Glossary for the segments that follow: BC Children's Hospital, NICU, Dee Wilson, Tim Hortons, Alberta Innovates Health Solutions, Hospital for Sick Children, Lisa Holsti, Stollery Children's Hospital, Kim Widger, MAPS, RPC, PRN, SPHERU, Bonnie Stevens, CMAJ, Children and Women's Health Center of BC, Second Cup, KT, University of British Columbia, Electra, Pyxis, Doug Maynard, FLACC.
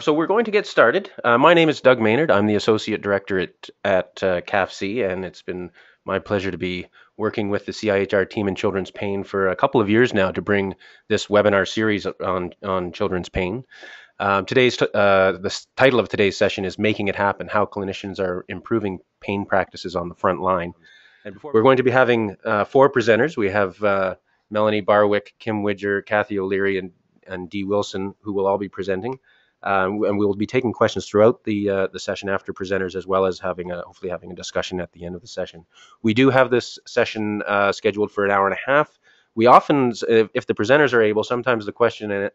So we're going to get started. My name is Doug Maynard. I'm the Associate Director at CAPHC, and it's been my pleasure to be working with the CIHR team in children's pain for a couple of years now to bring this webinar series on children's pain. The title of today's session is Making It Happen, How Clinicians Are Improving Pain Practices on the Front Line. And before we're going to be having four presenters. We have Melanie Barwick, Kim Widger, Kathy O'Leary, and Dee Wilson, who will all be presenting. And we'll be taking questions throughout the session after presenters, as well as hopefully having a discussion at the end of the session. We do have this session scheduled for an hour and a half. We often, if the presenters are able, sometimes the question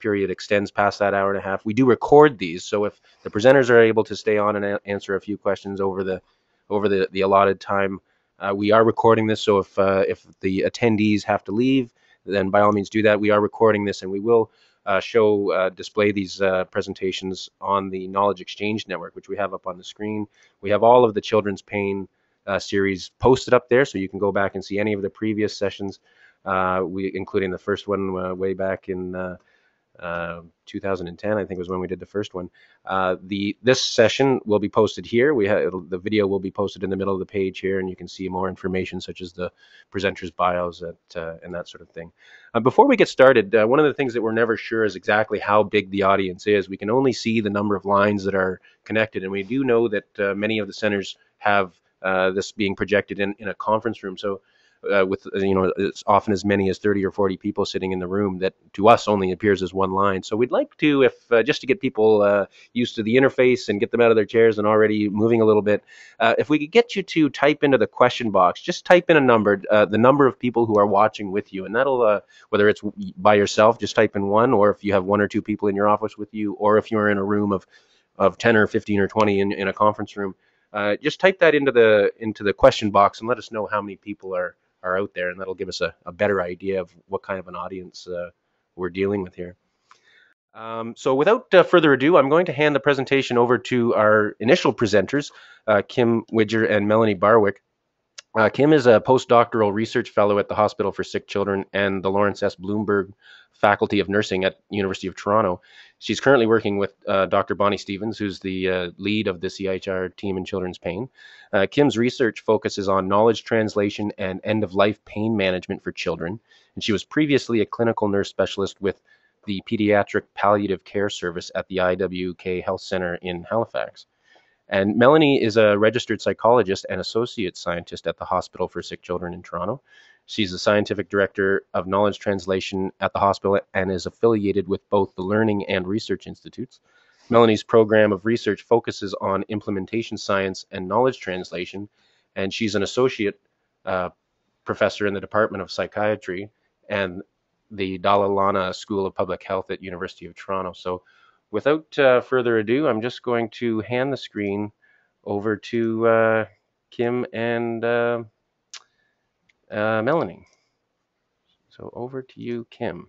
period extends past that hour and a half. We do record these, so if the presenters are able to stay on and answer a few questions over the allotted time, we are recording this. So if the attendees have to leave, then by all means do that. We are recording this, and we will display these presentations on the Knowledge Exchange Network, which we have up on the screen. We have all of the children's pain series posted up there, so you can go back and see any of the previous sessions. Including the first one way back in 2010, I think was when we did the first one. This session will be posted here. The video will be posted in the middle of the page here, and you can see more information such as the presenters' bios and that sort of thing. Before we get started, one of the things that we're never sure is exactly how big the audience is. We can only see the number of lines that are connected, and we do know that many of the centers have this being projected in a conference room. So with, you know, it's often as many as 30 or 40 people sitting in the room that to us only appears as one line. So we'd like to, just to get people used to the interface and get them out of their chairs and already moving a little bit, if we could get you to type into the question box, just type in a number, the number of people who are watching with you, and that'll, whether it's by yourself, just type in one, or if you have one or two people in your office with you, or if you're in a room of 10 or 15 or 20 in a conference room, just type that into the question box and let us know how many people are out there, and that'll give us a better idea of what kind of an audience we're dealing with here. So without further ado, I'm going to hand the presentation over to our initial presenters, Kim Widger and Melanie Barwick. Kim is a postdoctoral research fellow at the Hospital for Sick Children and the Lawrence S. Bloomberg Faculty of Nursing at University of Toronto. She's currently working with Dr. Bonnie Stevens, who's the lead of the CIHR team in children's pain. Kim's research focuses on knowledge translation and end-of-life pain management for children, and she was previously a clinical nurse specialist with the Pediatric Palliative Care Service at the IWK Health Center in Halifax. And Melanie is a registered psychologist and associate scientist at the Hospital for Sick Children in Toronto. She's the scientific director of knowledge translation at the hospital and is affiliated with both the learning and research institutes. Melanie's program of research focuses on implementation science and knowledge translation, and she's an associate professor in the Department of Psychiatry and the Dalla Lana School of Public Health at University of Toronto. So without further ado, I'm just going to hand the screen over to Kim and Melanie. So over to you, Kim.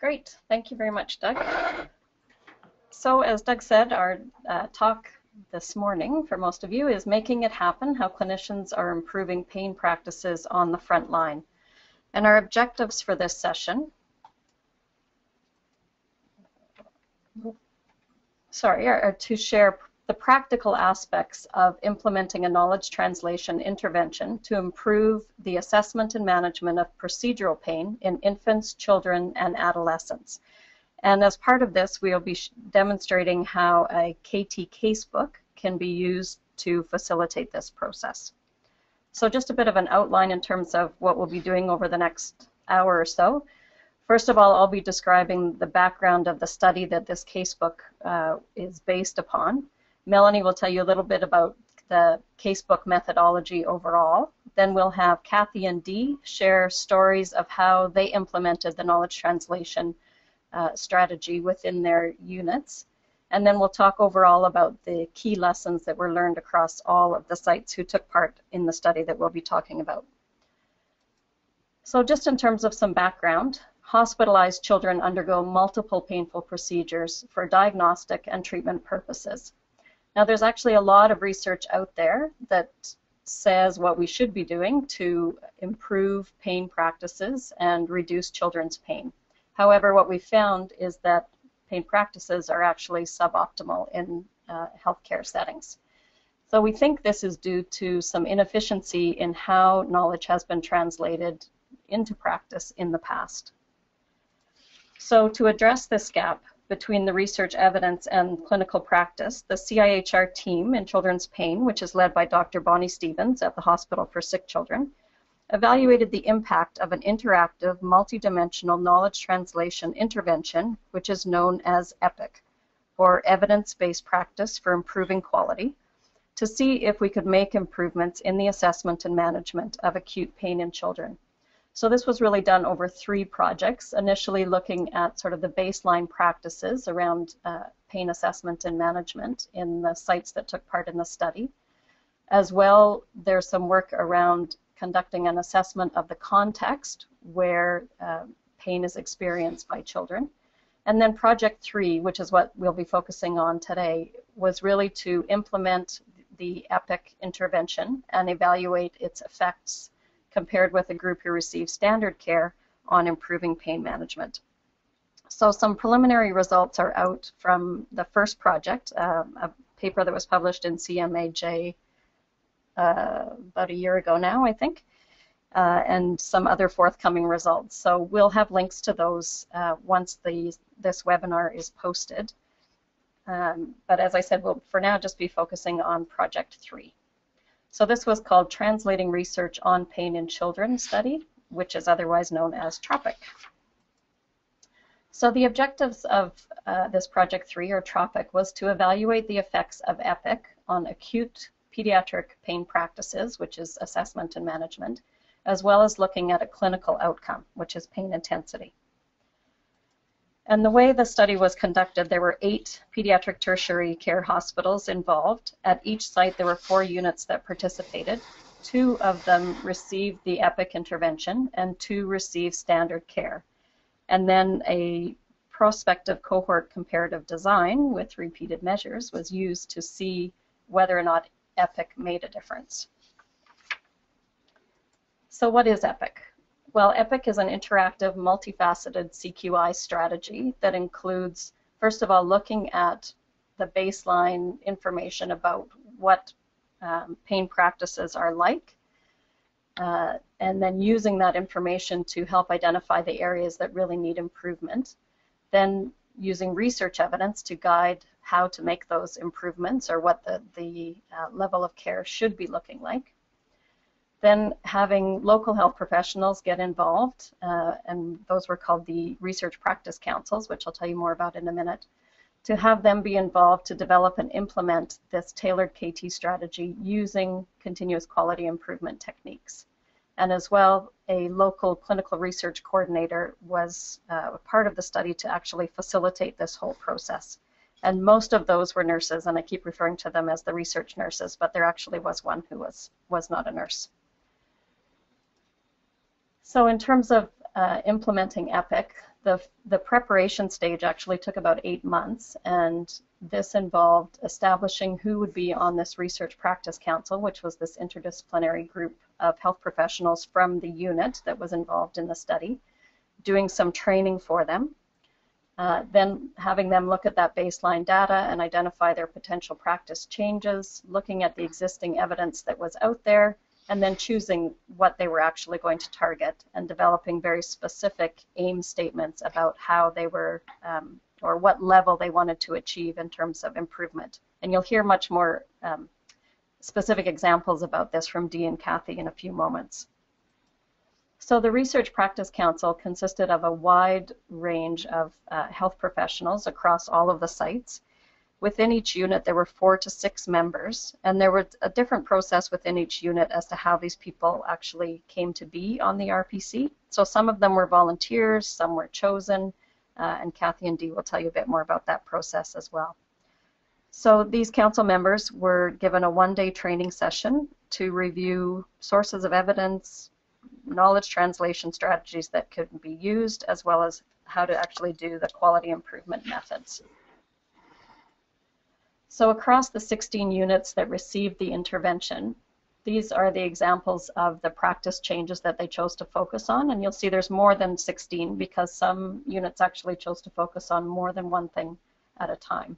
Great. Thank you very much, Doug. So as Doug said, our talk this morning for most of you is Making It Happen, How Clinicians Are Improving Pain Practices on the Front Line. And our objectives for this session, are to share the practical aspects of implementing a knowledge translation intervention to improve the assessment and management of procedural pain in infants, children, and adolescents. And as part of this, we'll be demonstrating how a KT casebook can be used to facilitate this process. So just a bit of an outline in terms of what we'll be doing over the next hour or so. First of all, I'll be describing the background of the study that this casebook is based upon. Melanie will tell you a little bit about the casebook methodology overall. Then we'll have Kathy and Dee share stories of how they implemented the knowledge translation strategy within their units. And then we'll talk overall about the key lessons that were learned across all of the sites who took part in the study that we'll be talking about. So just in terms of some background, hospitalized children undergo multiple painful procedures for diagnostic and treatment purposes. Now, there's actually a lot of research out there that says what we should be doing to improve pain practices and reduce children's pain. However, what we found is that pain practices are actually suboptimal in healthcare settings. So we think this is due to some inefficiency in how knowledge has been translated into practice in the past. So to address this gap between the research evidence and clinical practice, the CIHR team in children's pain, which is led by Dr. Bonnie Stevens at the Hospital for Sick Children, evaluated the impact of an interactive, multidimensional knowledge translation intervention, which is known as EPIQ, or Evidence-Based Practice for Improving Quality, to see if we could make improvements in the assessment and management of acute pain in children. So this was really done over 3 projects, initially looking at sort of the baseline practices around pain assessment and management in the sites that took part in the study. As well, there's some work around conducting an assessment of the context where pain is experienced by children. And then Project 3, which is what we'll be focusing on today, was really to implement the EPIQ intervention and evaluate its effects compared with a group who received standard care on improving pain management. So some preliminary results are out from the first project, a paper that was published in CMAJ about a year ago now, I think, and some other forthcoming results. So we'll have links to those once this webinar is posted. But as I said, we'll for now just be focusing on Project 3. So this was called Translating Research on Pain in Children Study, which is otherwise known as TROPIC. So the objectives of this Project 3, or TROPIC, was to evaluate the effects of EPIQ on acute pediatric pain practices, which is assessment and management, as well as looking at a clinical outcome, which is pain intensity. And the way the study was conducted, there were 8 pediatric tertiary care hospitals involved. At each site, there were 4 units that participated. 2 of them received the EPIQ intervention, and 2 received standard care. And then a prospective cohort comparative design with repeated measures was used to see whether or not EPIQ made a difference. So what is EPIQ? Well, EPIQ is an interactive, multifaceted CQI strategy that includes, first of all, looking at the baseline information about what pain practices are like, and then using that information to help identify the areas that really need improvement. Then using research evidence to guide how to make those improvements or what the level of care should be looking like. Then having local health professionals get involved, and those were called the Research Practice Councils, which I'll tell you more about in a minute, to have them be involved to develop and implement this tailored KT strategy using continuous quality improvement techniques. And as well, a local clinical research coordinator was part of the study to actually facilitate this whole process. And most of those were nurses, and I keep referring to them as the research nurses, but there actually was one who was not a nurse. So in terms of implementing EPIQ, the preparation stage actually took about 8 months, and this involved establishing who would be on this Research Practice Council, which was this interdisciplinary group of health professionals from the unit that was involved in the study, doing some training for them, then having them look at that baseline data and identify their potential practice changes, looking at the existing evidence that was out there, and then choosing what they were actually going to target and developing very specific aim statements about how they were, or what level they wanted to achieve in terms of improvement. And you'll hear much more specific examples about this from Dee and Kathy in a few moments. So the Research Practice Council consisted of a wide range of health professionals across all of the sites. Within each unit, there were 4 to 6 members, and there was a different process within each unit as to how these people actually came to be on the RPC. So some of them were volunteers, some were chosen, and Kathy and Dee will tell you a bit more about that process as well. So these council members were given a 1-day training session to review sources of evidence, knowledge translation strategies that could be used, as well as how to actually do the quality improvement methods. So across the 16 units that received the intervention, These are the examples of the practice changes that they chose to focus on, and you'll see there's more than 16 because some units actually chose to focus on more than one thing at a time.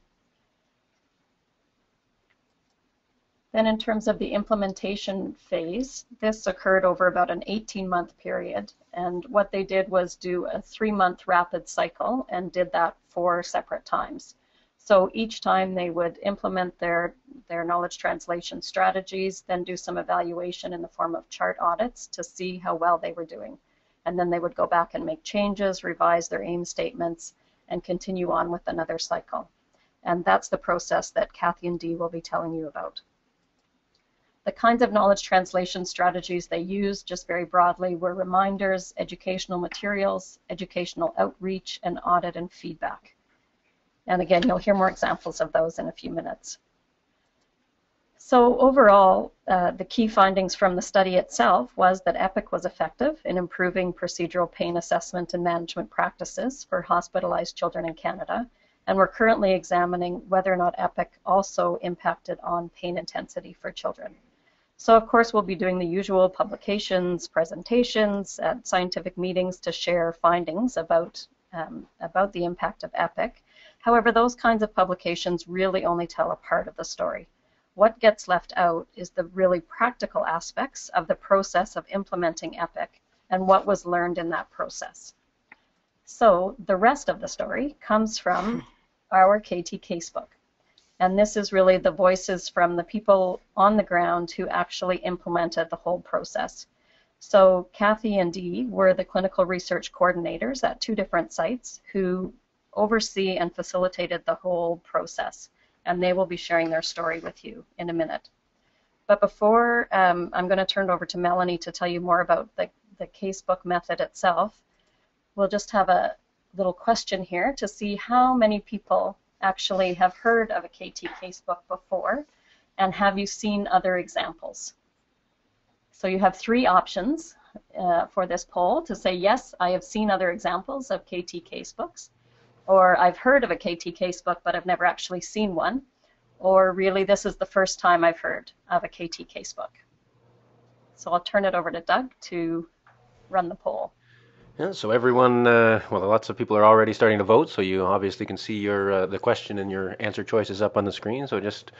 Then in terms of the implementation phase, this occurred over about an 18-month period, and what they did was do a 3-month rapid cycle and did that 4 separate times. So each time they would implement their knowledge translation strategies, then do some evaluation in the form of chart audits to see how well they were doing. And then they would go back and make changes, revise their aim statements, and continue on with another cycle. And that's the process that Kathy and Dee will be telling you about. The kinds of knowledge translation strategies they used, just very broadly, were reminders, educational materials, educational outreach, and audit and feedback. And again, you'll hear more examples of those in a few minutes. So overall, the key findings from the study itself was that EPIQ was effective in improving procedural pain assessment and management practices for hospitalized children in Canada. And we're currently examining whether or not EPIQ also impacted on pain intensity for children. So of course, we'll be doing the usual publications, presentations, at scientific meetings to share findings about the impact of EPIQ. However, those kinds of publications really only tell a part of the story. What gets left out is the really practical aspects of the process of implementing EPIQ and what was learned in that process. So the rest of the story comes from our KT casebook. And this is really the voices from the people on the ground who actually implemented the whole process. So Kathy and Dee were the clinical research coordinators at 2 different sites who oversee and facilitated the whole process, and they will be sharing their story with you in a minute. But before I'm going to turn it over to Melanie to tell you more about the casebook method itself, we'll just have a little question here to see how many people actually have heard of a KT casebook before, and have you seen other examples? So you have 3 options for this poll to say, yes, I have seen other examples of KT casebooks, or I've heard of a KT casebook, but I've never actually seen one, or really, this is the first time I've heard of a KT casebook. So I'll turn it over to Doug to run the poll. Yeah, so everyone, well, lots of people are already starting to vote, so you obviously can see your the question and your answer choices up on the screen, so just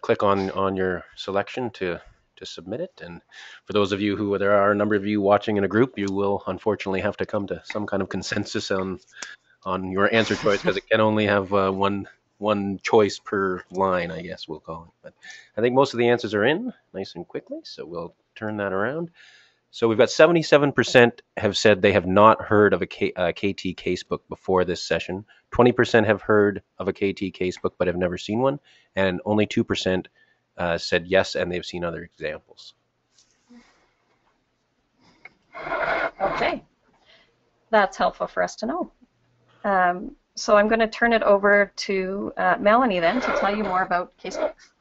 click on your selection to submit it. And for those of you who, there are a number of you watching in a group, you will unfortunately have to come to some kind of consensus on your answer choice, because it can only have one choice per line, I guess we'll call it. But I think most of the answers are in nice and quickly, so we'll turn that around. So we've got 77% have said they have not heard of a KT casebook before this session. 20% have heard of a KT casebook but have never seen one, and only 2% said yes, and they've seen other examples. Okay, that's helpful for us to know. So I'm going to turn it over to Melanie then to tell you more about casebooks.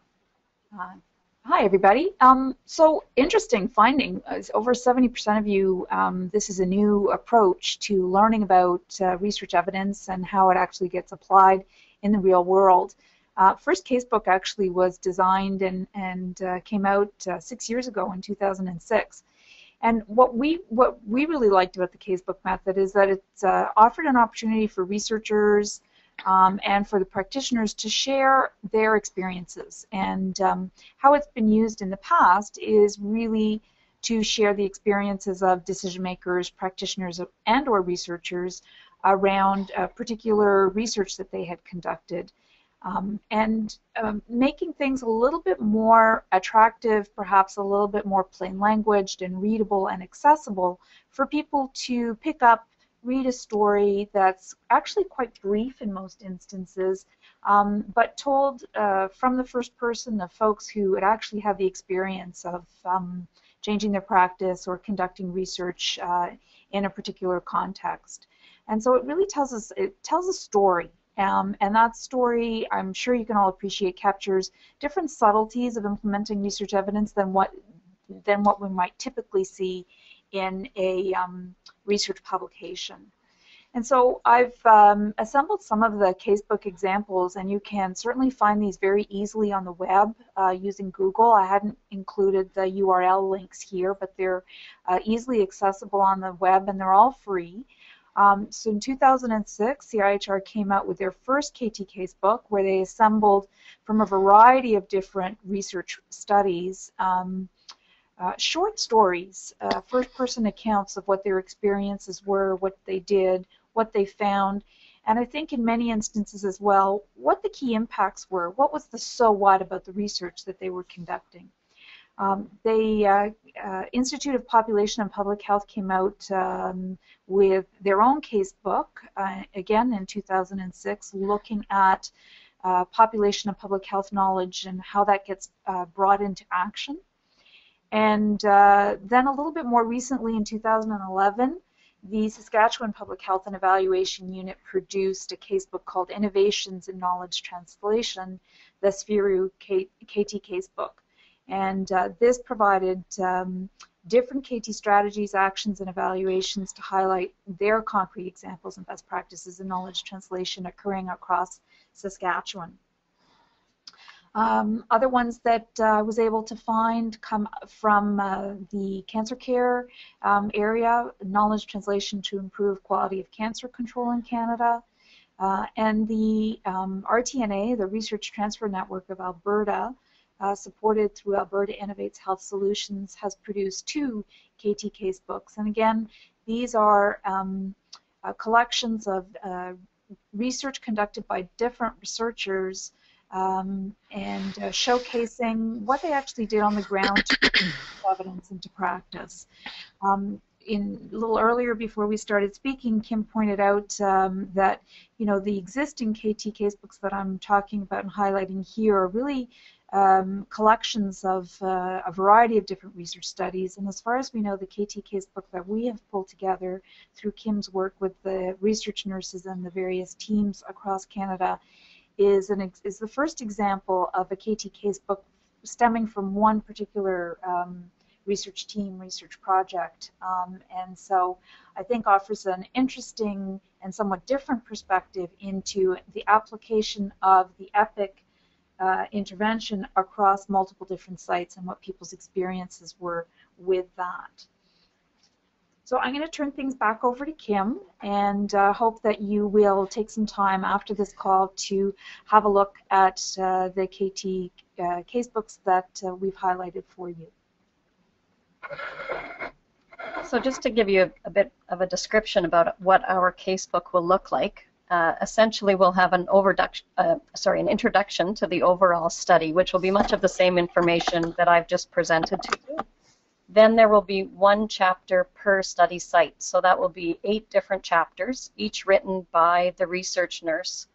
Hi everybody. So interesting finding is over 70% of you, this is a new approach to learning about research evidence and how it actually gets applied in the real world. First casebook actually was designed and came out 6 years ago in 2006. And what we really liked about the casebook method is that it offered an opportunity for researchers and for the practitioners to share their experiences. And how it's been used in the past is really to share the experiences of decision makers, practitioners, and or researchers around particular research that they had conducted. Making things a little bit more attractive, perhaps a little bit more plain languaged and readable and accessible for people to pick up, read a story that's actually quite brief in most instances, but told from the first person of folks who would actually have the experience of changing their practice or conducting research in a particular context. And so it really tells us, it tells a story. And that story, I'm sure you can all appreciate, captures different subtleties of implementing research evidence than what we might typically see in a research publication. And so I've assembled some of the casebook examples, and you can certainly find these very easily on the web using Google. I hadn't included the URL links here, but they're easily accessible on the web, and they're all free. So in 2006, CIHR came out with their first KT casebook, where they assembled from a variety of different research studies short stories, first-person accounts of what their experiences were, what they did, what they found, and I think in many instances as well, what the key impacts were, what was the so what about the research that they were conducting. The Institute of Population and Public Health came out with their own casebook, again in 2006, looking at population and public health knowledge and how that gets brought into action. And then a little bit more recently, in 2011, the Saskatchewan Public Health and Evaluation Unit produced a casebook called Innovations in Knowledge Translation, the SPHERU KT casebook. And this provided different KT strategies, actions, and evaluations to highlight their concrete examples and best practices in knowledge translation occurring across Saskatchewan. Other ones that I was able to find come from the cancer care area, knowledge translation to improve quality of cancer control in Canada, and the RTNA, the Research Transfer Network of Alberta, supported through Alberta Innovates Health Solutions, has produced two KT casebooks. And again, these are collections of research conducted by different researchers and showcasing what they actually did on the ground to put evidence into practice. A little earlier, before we started speaking, Kim pointed out that the existing KT casebooks that I'm talking about and highlighting here are really collections of a variety of different research studies. And as far as we know, the KT casebook that we have pulled together through Kim's work with the research nurses and the various teams across Canada is the first example of a KT casebook stemming from one particular research team, research project, and so I think offers an interesting and somewhat different perspective into the application of the EPIQ intervention across multiple different sites and what people's experiences were with that. So I'm going to turn things back over to Kim, and hope that you will take some time after this call to have a look at the KT casebooks that we've highlighted for you. So just to give you a bit of a description about what our casebook will look like, essentially we'll have an introduction to the overall study, which will be much of the same information that I've just presented to you. Then there will be one chapter per study site. So that will be 8 different chapters, each written by the research nurse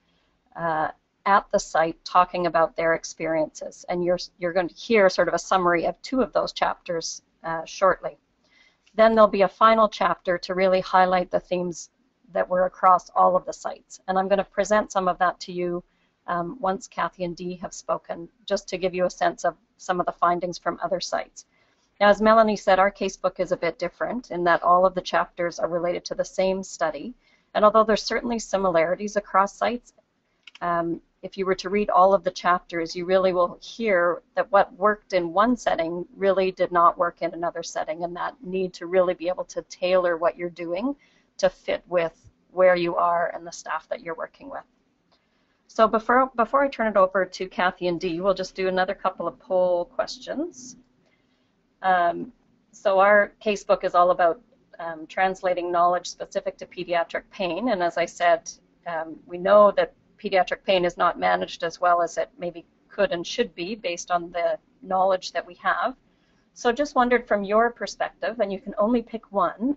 at the site talking about their experiences. And you're going to hear sort of a summary of 2 of those chapters shortly. Then there'll be a final chapter to really highlight the themes that were across all of the sites. And I'm going to present some of that to you once Kathy and Dee have spoken, just to give you a sense of some of the findings from other sites. Now, as Melanie said, our casebook is a bit different in that all of the chapters are related to the same study. And although there's certainly similarities across sites, if you were to read all of the chapters, you really will hear that what worked in one setting really did not work in another setting, and that need to really be able to tailor what you're doing to fit with where you are and the staff that you're working with. So before I turn it over to Kathy and Dee, we'll just do another couple of poll questions. So our casebook is all about translating knowledge specific to pediatric pain, and as I said, we know that pediatric pain is not managed as well as it maybe could and should be based on the knowledge that we have. So just wondered from your perspective, and you can only pick one,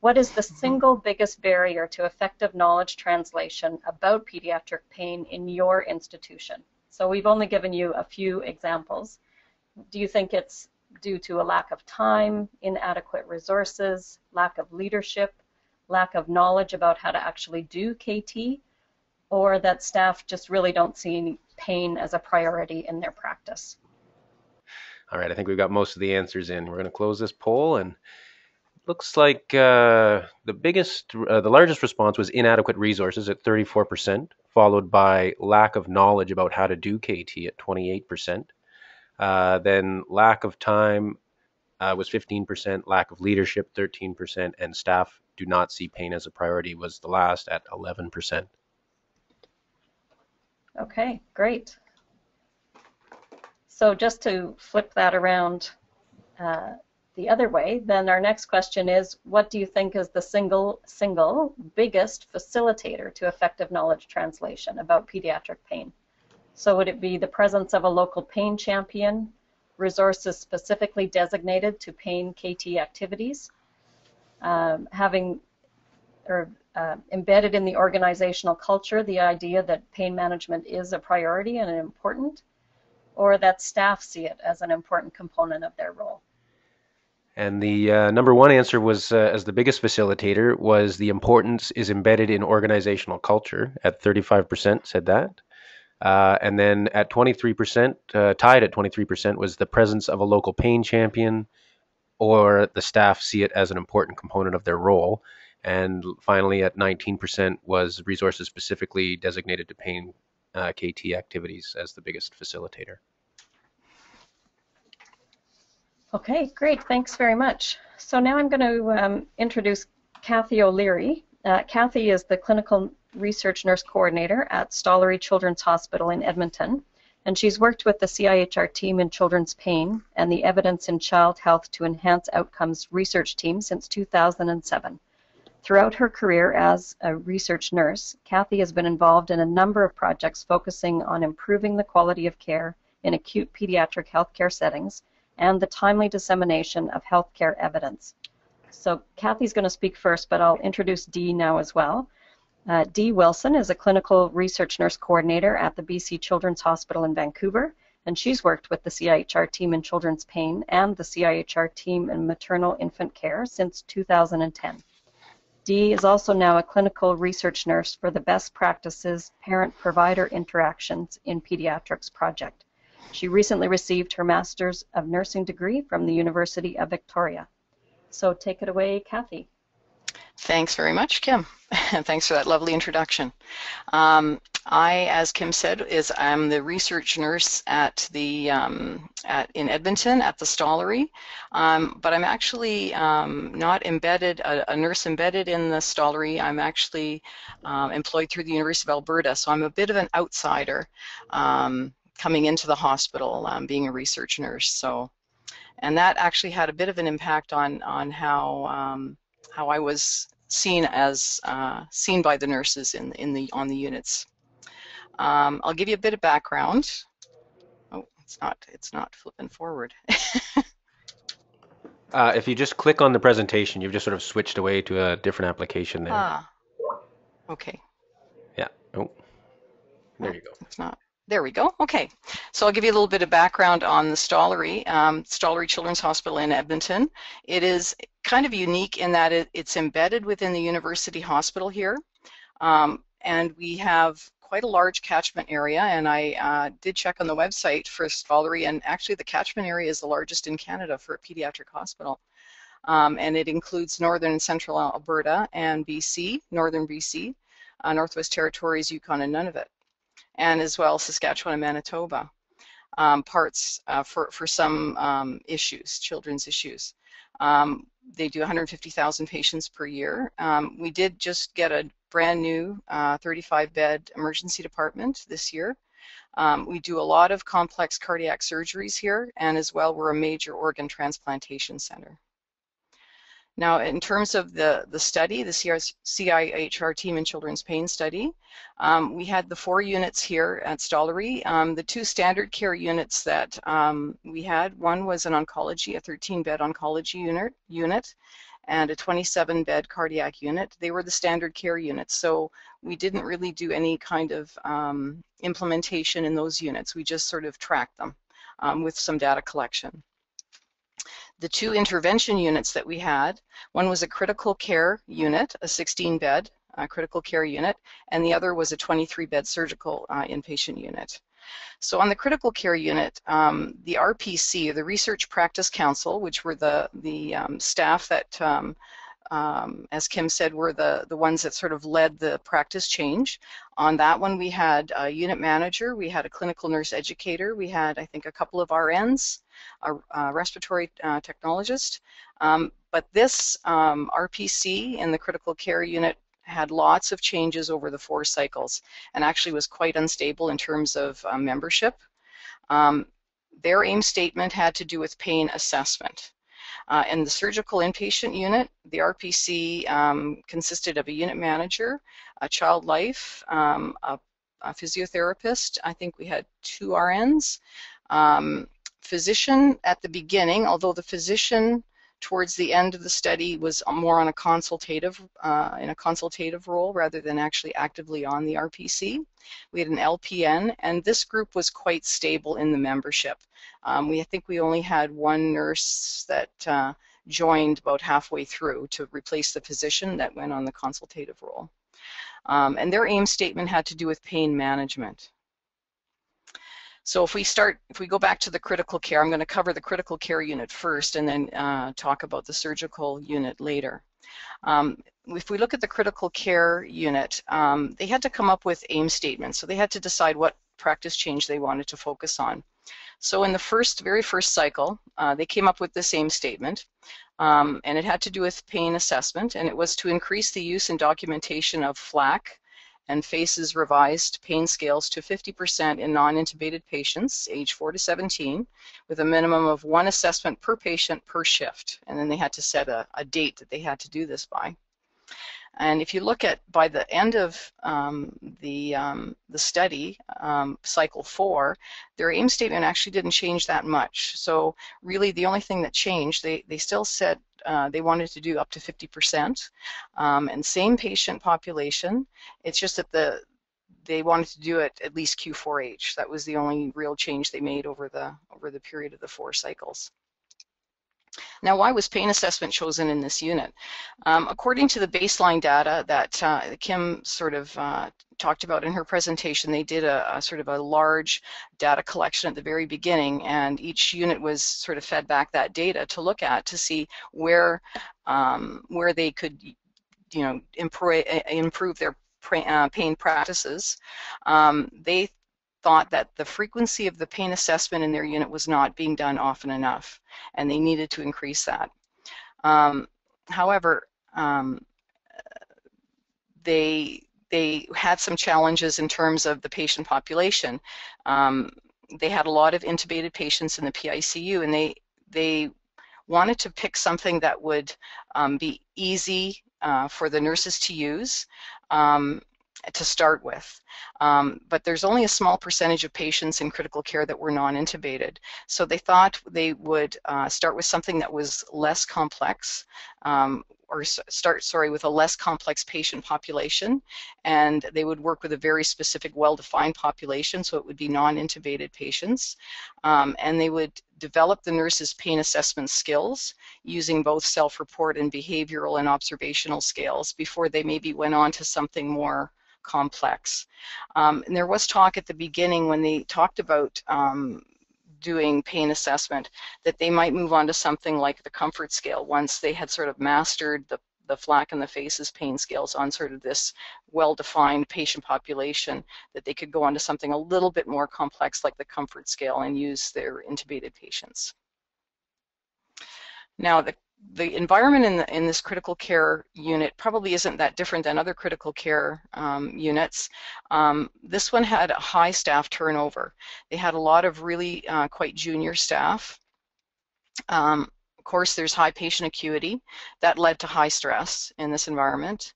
what is the single biggest barrier to effective knowledge translation about pediatric pain in your institution? So we've only given you a few examples. Do you think it's due to a lack of time, inadequate resources, lack of leadership, lack of knowledge about how to actually do KT, or that staff just really don't see pain as a priority in their practice? All right, I think we've got most of the answers in. We're going to close this poll and looks like the largest response was inadequate resources at 34%, followed by lack of knowledge about how to do KT at 28%. Then lack of time was 15%, lack of leadership 13%, and staff do not see pain as a priority was the last at 11%. Okay, great. So just to flip that around the other way, then our next question is, what do you think is the single biggest facilitator to effective knowledge translation about pediatric pain? So would it be the presence of a local pain champion, resources specifically designated to pain KT activities, embedded in the organizational culture the idea that pain management is a priority and important, or that staff see it as an important component of their role? And the number one answer was, as the biggest facilitator, was the importance is embedded in organizational culture at 35% said that. And then at 23%, tied at 23%, was the presence of a local pain champion or the staff see it as an important component of their role. And finally, at 19% was resources specifically designated to pain KT activities as the biggest facilitator. Okay, great. Thanks very much. So now I'm going to introduce Kathy O'Leary. Kathy is the clinical research nurse coordinator at Stollery Children's Hospital in Edmonton, and she's worked with the CIHR team in children's pain and the Evidence in Child Health to Enhance Outcomes research team since 2007. Throughout her career as a research nurse, Kathy has been involved in a number of projects focusing on improving the quality of care in acute pediatric healthcare settings and the timely dissemination of healthcare evidence. So Kathy's going to speak first, but I'll introduce Dee now as well. Dee Wilson is a clinical research nurse coordinator at the BC Children's Hospital in Vancouver, and she's worked with the CIHR team in children's pain and the CIHR team in maternal infant care since 2010. Dee is also now a clinical research nurse for the Best Practices Parent-Provider Interactions in Pediatrics project. She recently received her Master's of Nursing degree from the University of Victoria. So take it away, Kathy. Thanks very much, Kim, and thanks for that lovely introduction. As Kim said, I'm the research nurse at the in Edmonton at the Stollery, but I'm actually not embedded, a nurse embedded in the Stollery. I'm actually employed through the University of Alberta, so I'm a bit of an outsider coming into the hospital, being a research nurse. So, and that actually had a bit of an impact on how I was seen as seen by the nurses on the units. I'll give you a bit of background. Oh, it's not flipping forward. If you just click on the presentation, you've just sort of switched away to a different application there. Ah, okay. Yeah. Oh, there you go. It's not. There we go. Okay, so I'll give you a little bit of background on the Stollery, Stollery Children's Hospital in Edmonton. It is kind of unique in that it's embedded within the university hospital here, and we have quite a large catchment area, and I did check on the website for Stollery, and actually the catchment area is the largest in Canada for a pediatric hospital, and it includes northern and central Alberta and BC, northern BC, Northwest Territories, Yukon, and Nunavut, and as well Saskatchewan and Manitoba, parts for some issues, children's issues. They do 150,000 patients per year. We did just get a brand new 35-bed emergency department this year. We do a lot of complex cardiac surgeries here, and as well we're a major organ transplantation center. Now, in terms of the study, the CIHR team in children's pain study, we had the 4 units here at Stollery. The 2 standard care units that we had, one was an oncology, a 13-bed oncology unit, and a 27-bed cardiac unit. They were the standard care units, so we didn't really do any kind of implementation in those units. We just sort of tracked them with some data collection. The 2 intervention units that we had, one was a critical care unit, a 16-bed critical care unit, and the other was a 23-bed surgical inpatient unit. So on the critical care unit, the RPC, the Research Practice Council, which were the staff that, as Kim said, were the ones that sort of led the practice change. On that one, we had a unit manager, we had a clinical nurse educator, we had, I think, a couple of RNs, a respiratory technologist. But this RPC in the critical care unit had lots of changes over the 4 cycles and actually was quite unstable in terms of membership. Their aim statement had to do with pain assessment. In the surgical inpatient unit, the RPC consisted of a unit manager, a child life, a physiotherapist. I think we had 2 RNs. Physician at the beginning, although the physician towards the end of the study was more on a consultative, in a consultative role rather than actually actively on the RPC. We had an LPN, and this group was quite stable in the membership. I think we only had 1 nurse that joined about halfway through to replace the physician that went on the consultative role. And their aim statement had to do with pain management. So if we go back to the critical care, I'm going to cover the critical care unit first and then talk about the surgical unit later. If we look at the critical care unit, they had to come up with aim statements. So they had to decide what practice change they wanted to focus on. So in the very first cycle, they came up with this aim statement, and it had to do with pain assessment, and it was to increase the use and documentation of FLACC and FACES revised pain scales to 50% in non-intubated patients age 4 to 17 with a minimum of 1 assessment per patient per shift. And then they had to set a date that they had to do this by. And if you look at, by the end of the study, cycle 4, their aim statement actually didn't change that much. So really the only thing that changed, they still said they wanted to do up to 50%, and same patient population. It's just that they wanted to do it at least Q4H. That was the only real change they made over the period of the 4 cycles. Now, why was pain assessment chosen in this unit? According to the baseline data that Kim sort of talked about in her presentation, they did a sort of a large data collection at the very beginning, and each unit was sort of fed back that data to look at to see where they could, you know, improve their pain practices. They thought that the frequency of the pain assessment in their unit was not being done often enough, and they needed to increase that. However, they had some challenges in terms of the patient population. They had a lot of intubated patients in the PICU, and they wanted to pick something that would be easy for the nurses to use to start with, but there's only a small percentage of patients in critical care that were non-intubated. So they thought they would start with something that was less complex, with a less complex patient population, and they would work with a very specific, well-defined population, so it would be non-intubated patients, and they would develop the nurse's pain assessment skills using both self-report and behavioral and observational scales before they maybe went on to something more complex. And there was talk at the beginning when they talked about doing pain assessment that they might move on to something like the comfort scale once they had sort of mastered the FLACC and the FACES pain scales on sort of this well-defined patient population, that they could go on to something a little bit more complex like the comfort scale and use their intubated patients. Now the environment in this critical care unit probably isn't that different than other critical care units. This one had a high staff turnover. They had a lot of really quite junior staff. Of course, there's high patient acuity. That led to high stress in this environment.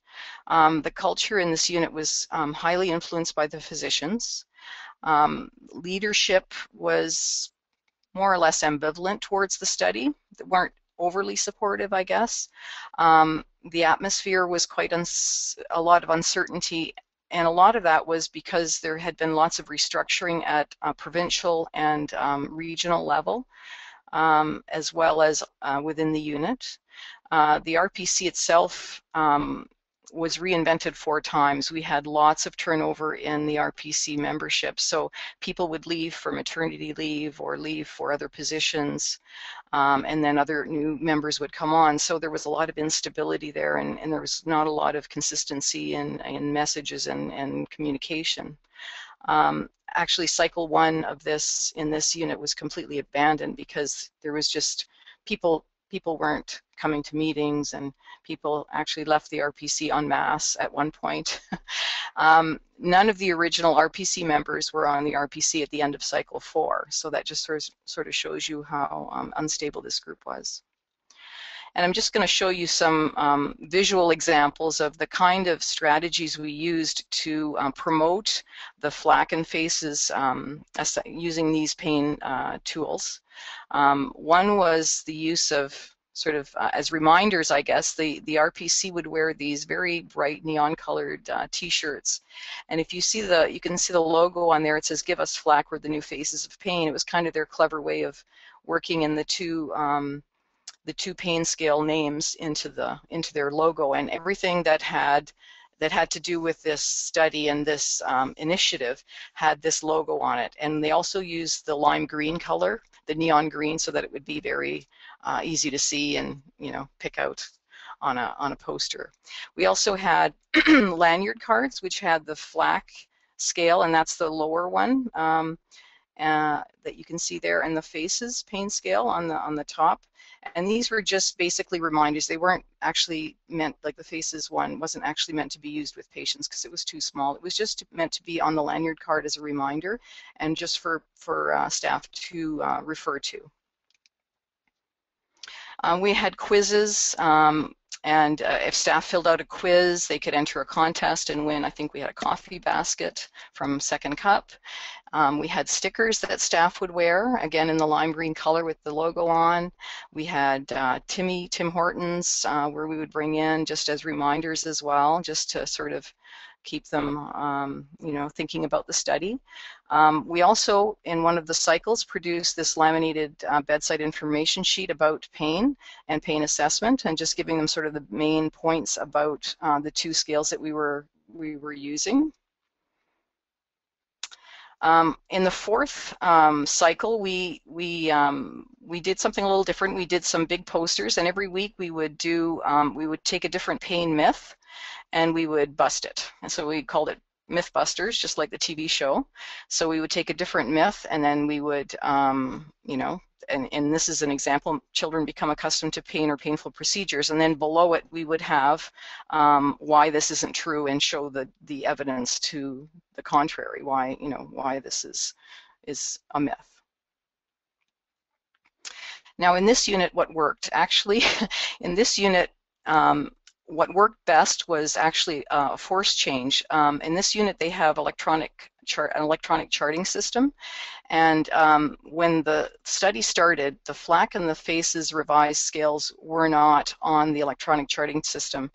The culture in this unit was highly influenced by the physicians. Leadership was more or less ambivalent towards the study. They weren't overly supportive, I guess. The atmosphere was quite a lot of uncertainty, and a lot of that was because there had been lots of restructuring at provincial and regional level, as well as within the unit. The RPC itself was reinvented 4 times. We had lots of turnover in the RPC membership, so people would leave for maternity leave or leave for other positions, and then other new members would come on. So there was a lot of instability there, and there was not a lot of consistency in messages and communication. Actually, cycle 1 of this in this unit was completely abandoned because there was just people weren't coming to meetings, and people actually left the RPC en masse at one point. None of the original RPC members were on the RPC at the end of cycle 4, so that just sort of shows you how unstable this group was. And I'm just going to show you some visual examples of the kind of strategies we used to promote the FLACC and FACES using these pain tools. One was the use of sort of as reminders, I guess, the RPC would wear these very bright neon-colored T-shirts, and if you see you can see the logo on there. It says, "Give us FLACC, we're the new faces of pain." It was kind of their clever way of working in the two pain scale names into their logo, and everything that had to do with this study and this initiative had this logo on it. And they also used the lime green color, the neon green, so that it would be very easy to see and, you know, pick out on a poster. We also had lanyard cards which had the FLACC scale, and that's the lower one that you can see there, and the FACES pain scale on the top. And these were just basically reminders. They weren't actually meant, like the FACES one wasn't actually meant to be used with patients because it was too small. It was just meant to be on the lanyard card as a reminder and just for staff to refer to. We had quizzes, and if staff filled out a quiz, they could enter a contest and win. I think we had a coffee basket from Second Cup. We had stickers that staff would wear, again in the lime green color with the logo on. We had Tim Hortons, where we would bring in just as reminders as well, just to sort of keep them, you know, thinking about the study. We also, in one of the cycles, produced this laminated bedside information sheet about pain and pain assessment, and just giving them sort of the main points about the 2 scales that we were using. In the 4th cycle, we did something a little different. We did some big posters, and every week we would take a different pain myth, and we would bust it. And so we called it Mythbusters, just like the TV show. So we would take a different myth, and then we would, you know, and this is an example: children become accustomed to pain or painful procedures. And then below it, we would have why this isn't true, and show the evidence to the contrary. Why, you know, why this is a myth. Now, in this unit, what worked actually? In this unit, what worked best was actually a force change. In this unit, they have an electronic charting system, and when the study started, the FLACC and the FACES revised scales were not on the electronic charting system,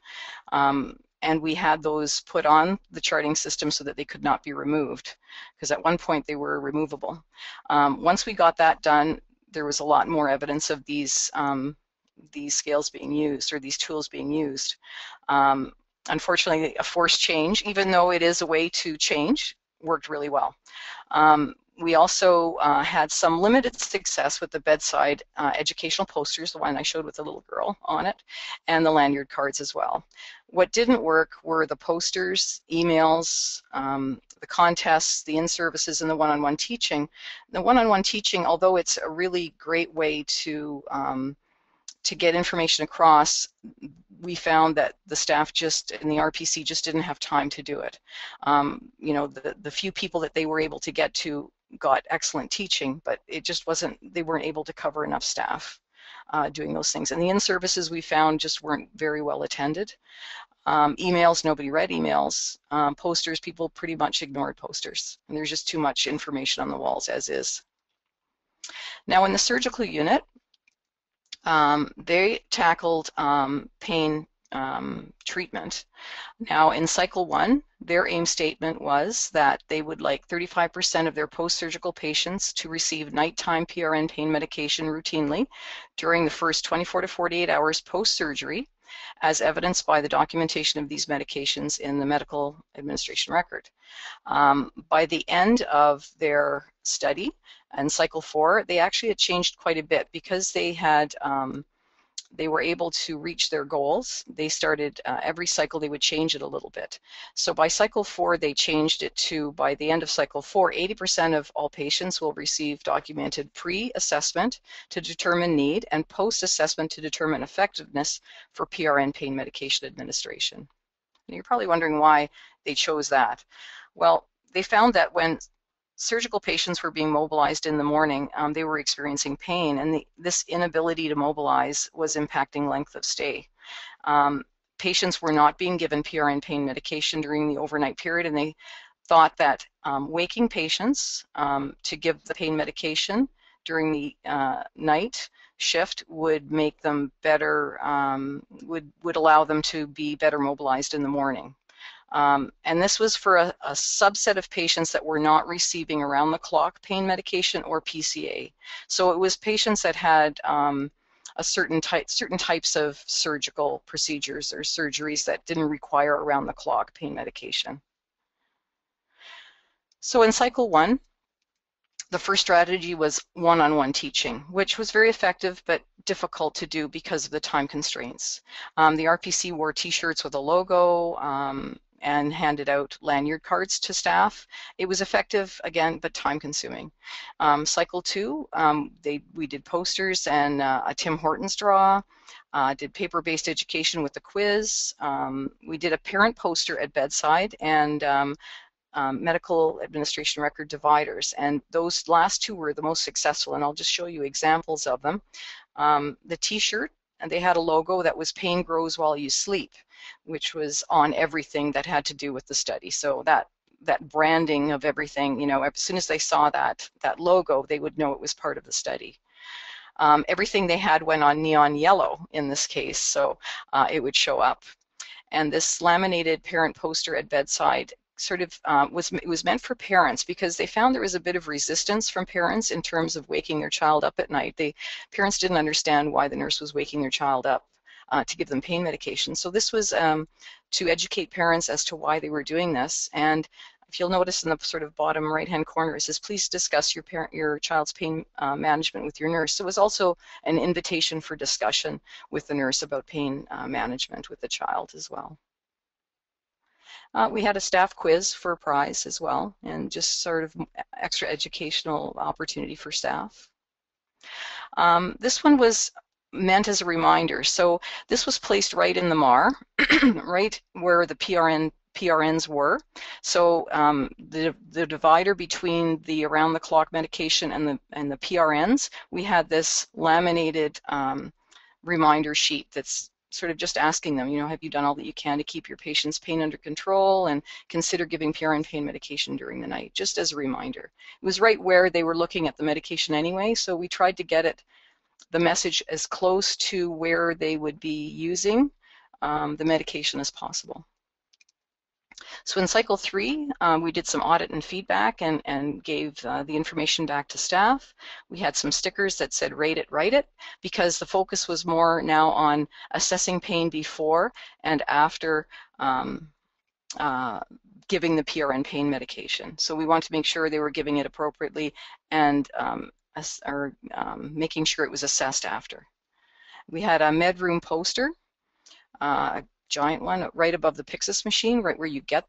and we had those put on the charting system so that they could not be removed, because at one point they were removable. Once we got that done, there was a lot more evidence of these scales being used, or these tools being used. Unfortunately, a forced change, even though it is a way to change, worked really well. We also had some limited success with the bedside educational posters, the one I showed with the little girl on it, and the lanyard cards as well. What didn't work were the posters, emails, the contests, the in-services, and the one-on-one teaching. The one-on-one teaching, although it's a really great way to get information across, we found that the staff just in the RPC just didn't have time to do it. You know, the few people that they were able to get to got excellent teaching, but it just wasn't, they weren't able to cover enough staff doing those things. And the in-services we found just weren't very well attended. Emails, nobody read emails. Posters, people pretty much ignored posters. And there's just too much information on the walls as is. Now in the surgical unit, they tackled pain treatment. Now in cycle 1, their aim statement was that they would like 35% of their post-surgical patients to receive nighttime PRN pain medication routinely during the first 24 to 48 hours post-surgery, as evidenced by the documentation of these medications in the medical administration record. By the end of their study and cycle 4, they actually had changed quite a bit because they had they were able to reach their goals. They started, every cycle they would change it a little bit. So by cycle 4, they changed it to, by the end of cycle 4, 80% of all patients will receive documented pre-assessment to determine need and post-assessment to determine effectiveness for PRN pain medication administration. And you're probably wondering why they chose that. Well, they found that when surgical patients were being mobilized in the morning, they were experiencing pain, and this inability to mobilize was impacting length of stay. Patients were not being given PRN pain medication during the overnight period, and they thought that waking patients to give the pain medication during the night shift would make them better, would allow them to be better mobilized in the morning. And this was for a subset of patients that were not receiving around-the-clock pain medication or PCA. So it was patients that had a certain types of surgical procedures or surgeries that didn't require around-the-clock pain medication. So in cycle 1, the first strategy was one-on-one teaching, which was very effective but difficult to do because of the time constraints. The RPC wore t-shirts with a logo and handed out lanyard cards to staff. It was effective, again, but time-consuming. Cycle 2, we did posters and a Tim Hortons draw, did paper-based education with the quiz. We did a parent poster at bedside and medical administration record dividers, and those last two were the most successful, and I'll just show you examples of them. The t-shirt, and they had a logo that was "Pain Grows While You Sleep," which was on everything that had to do with the study. So that branding of everything, you know, as soon as they saw that logo, they would know it was part of the study. Everything they had went on neon yellow in this case, so it would show up. And this laminated parent poster at bedside sort of it was meant for parents because they found there was a bit of resistance from parents in terms of waking their child up at night. Parents didn't understand why the nurse was waking their child up to give them pain medication. So this was to educate parents as to why they were doing this. And if you'll notice in the sort of bottom right-hand corner, it says, "Please discuss your child's pain management with your nurse." So it was also an invitation for discussion with the nurse about pain management with the child as well. We had a staff quiz for a prize as well, and just sort of extra educational opportunity for staff. This one was meant as a reminder, so this was placed right in the MAR, right where the PRNs were. So the divider between the around-the-clock medication and the PRNs, we had this laminated reminder sheet that's sort of just asking them, you know, have you done all that you can to keep your patient's pain under control, and consider giving PRN pain medication during the night, just as a reminder. It was right where they were looking at the medication anyway, so we tried to get the message as close to where they would be using the medication as possible. So in cycle 3, we did some audit and feedback and gave the information back to staff. We had some stickers that said "Rate it, write it," because the focus was more now on assessing pain before and after giving the PRN pain medication. So we wanted to make sure they were giving it appropriately and making sure it was assessed after. We had a med room poster. Giant one right above the Pyxis machine, right where you get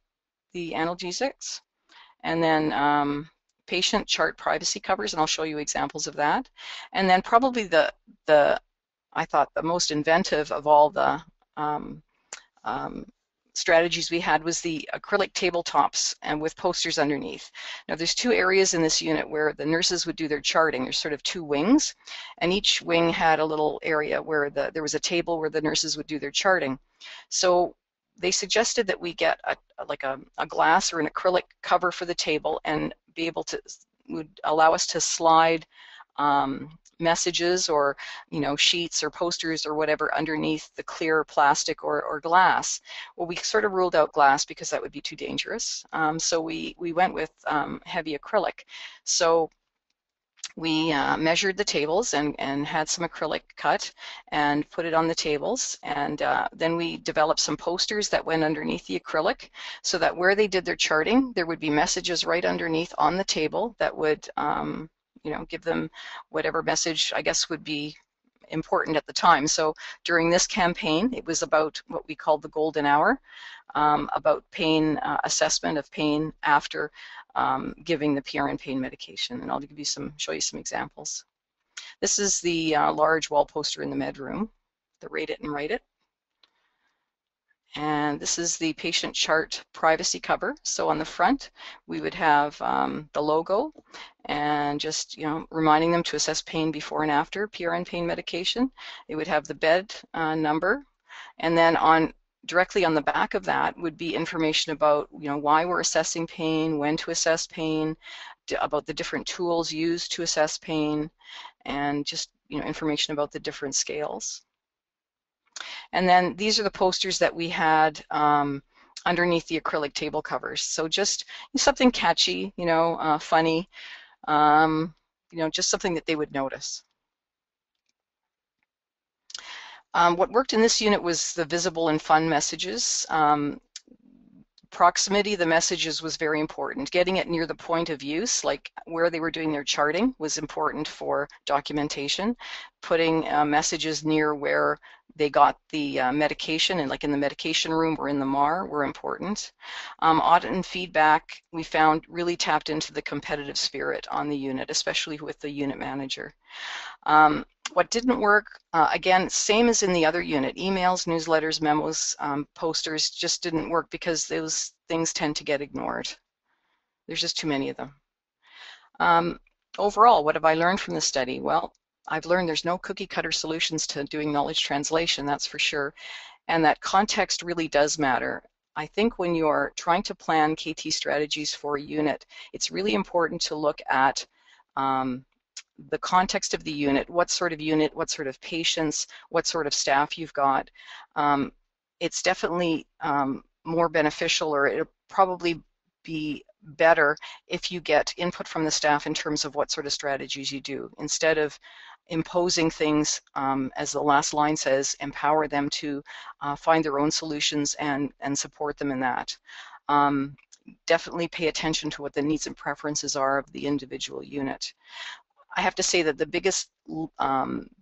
the analgesics, and then patient chart privacy covers, and I'll show you examples of that. And then probably I thought the most inventive of all the strategies we had was the acrylic tabletops and with posters underneath. Now there's two areas in this unit where the nurses would do their charting. There's sort of two wings, and each wing had a little area where there was a table where the nurses would do their charting. So they suggested that we get like a glass or an acrylic cover for the table and would allow us to slide messages or, you know, sheets or posters or whatever underneath the clear plastic or glass. Well, we sort of ruled out glass because that would be too dangerous. So we went with heavy acrylic. So we measured the tables and had some acrylic cut and put it on the tables, and then we developed some posters that went underneath the acrylic so that where they did their charting, there would be messages right underneath on the table that would you know, give them whatever message I guess would be important at the time. So during this campaign, it was about what we called the golden hour, about pain assessment of pain after giving the PRN pain medication, and I'll give you some, show you some examples. This is the large wall poster in the med room, the rate it and write it, and this is the patient chart privacy cover. So on the front, we would have the logo, and just, you know, reminding them to assess pain before and after PRN pain medication. It would have the bed number, and then on directly on the back of that would be information about, you know, why we're assessing pain, when to assess pain, about the different tools used to assess pain, and just, you know, information about the different scales. And then these are the posters that we had underneath the acrylic table covers. So just something catchy, you know, funny, you know, just something that they would notice. What worked in this unit was the visible and fun messages. Proximity of the messages was very important. Getting it near the point of use, like where they were doing their charting, was important for documentation. Putting messages near where they got the medication, and like in the medication room or in the MAR, were important. Audit and feedback, we found, really tapped into the competitive spirit on the unit, especially with the unit manager. What didn't work, again, same as in the other unit, emails, newsletters, memos, posters, just didn't work because those things tend to get ignored. There's just too many of them. Overall, what have I learned from the study? Well, I've learned there's no cookie cutter solutions to doing knowledge translation, that's for sure, and that context really does matter. I think when you're trying to plan KT strategies for a unit, it's really important to look at the context of the unit, what sort of patients, what sort of staff you've got. It's definitely more beneficial, or it'll probably be better if you get input from the staff in terms of what sort of strategies you do, instead of imposing things. As the last line says, empower them to find their own solutions and support them in that. Definitely pay attention to what the needs and preferences are of the individual unit. I have to say that the biggest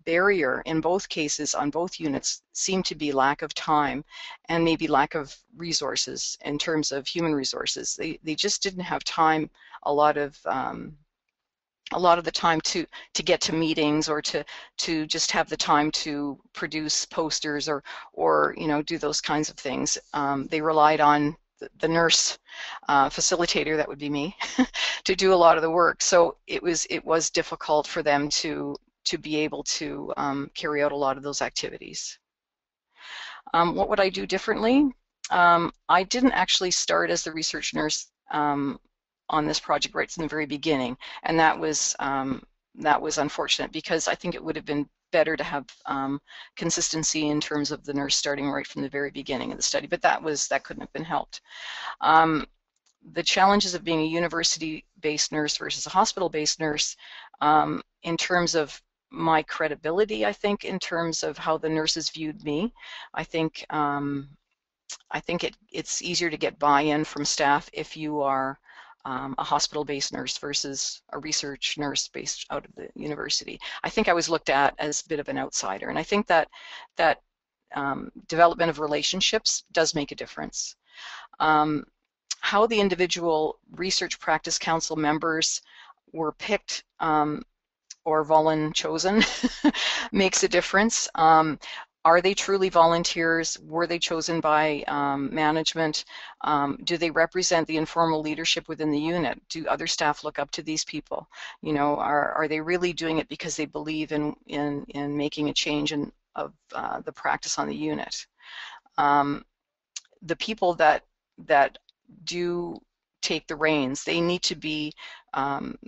barrier in both cases on both units seemed to be lack of time and maybe lack of resources in terms of human resources. They just didn't have time a lot of the time to get to meetings, or to just have the time to produce posters or you know, do those kinds of things. They relied on the nurse facilitator, that would be me, to do a lot of the work. So it was difficult for them to be able to carry out a lot of those activities. What would I do differently? I didn't actually start as the research nurse on this project right from the very beginning, and that was unfortunate, because I think it would have been better to have consistency in terms of the nurse starting right from the very beginning of the study, but that couldn't have been helped. The challenges of being a university-based nurse versus a hospital-based nurse, in terms of my credibility, I think, in terms of how the nurses viewed me, I think it's easier to get buy-in from staff if you are a hospital-based nurse versus a research nurse based out of the university. I think I was looked at as a bit of an outsider, and I think that development of relationships does make a difference. How the individual research practice council members were picked or chosen makes a difference. Are they truly volunteers? Were they chosen by management? Do they represent the informal leadership within the unit? Do other staff look up to these people? You know, are they really doing it because they believe in making a change of the practice on the unit? The people that do take the reins, they need to be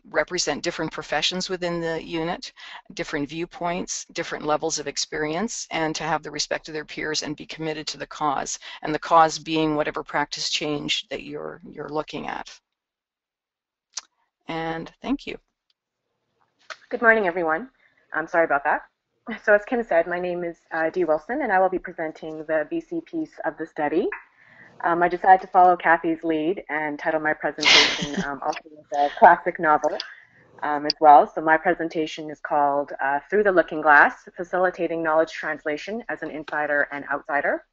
represent different professions within the unit, different viewpoints, different levels of experience, and to have the respect of their peers and be committed to the cause, and the cause being whatever practice change that you're looking at. And thank you. Good morning, everyone. I'm sorry about that. So as Kim said, my name is Dee Wilson, and I will be presenting the BC piece of the study. I decided to follow Kathy's lead and title my presentation also with a classic novel as well. So my presentation is called Through the Looking Glass, Facilitating Knowledge Translation as an Insider and Outsider.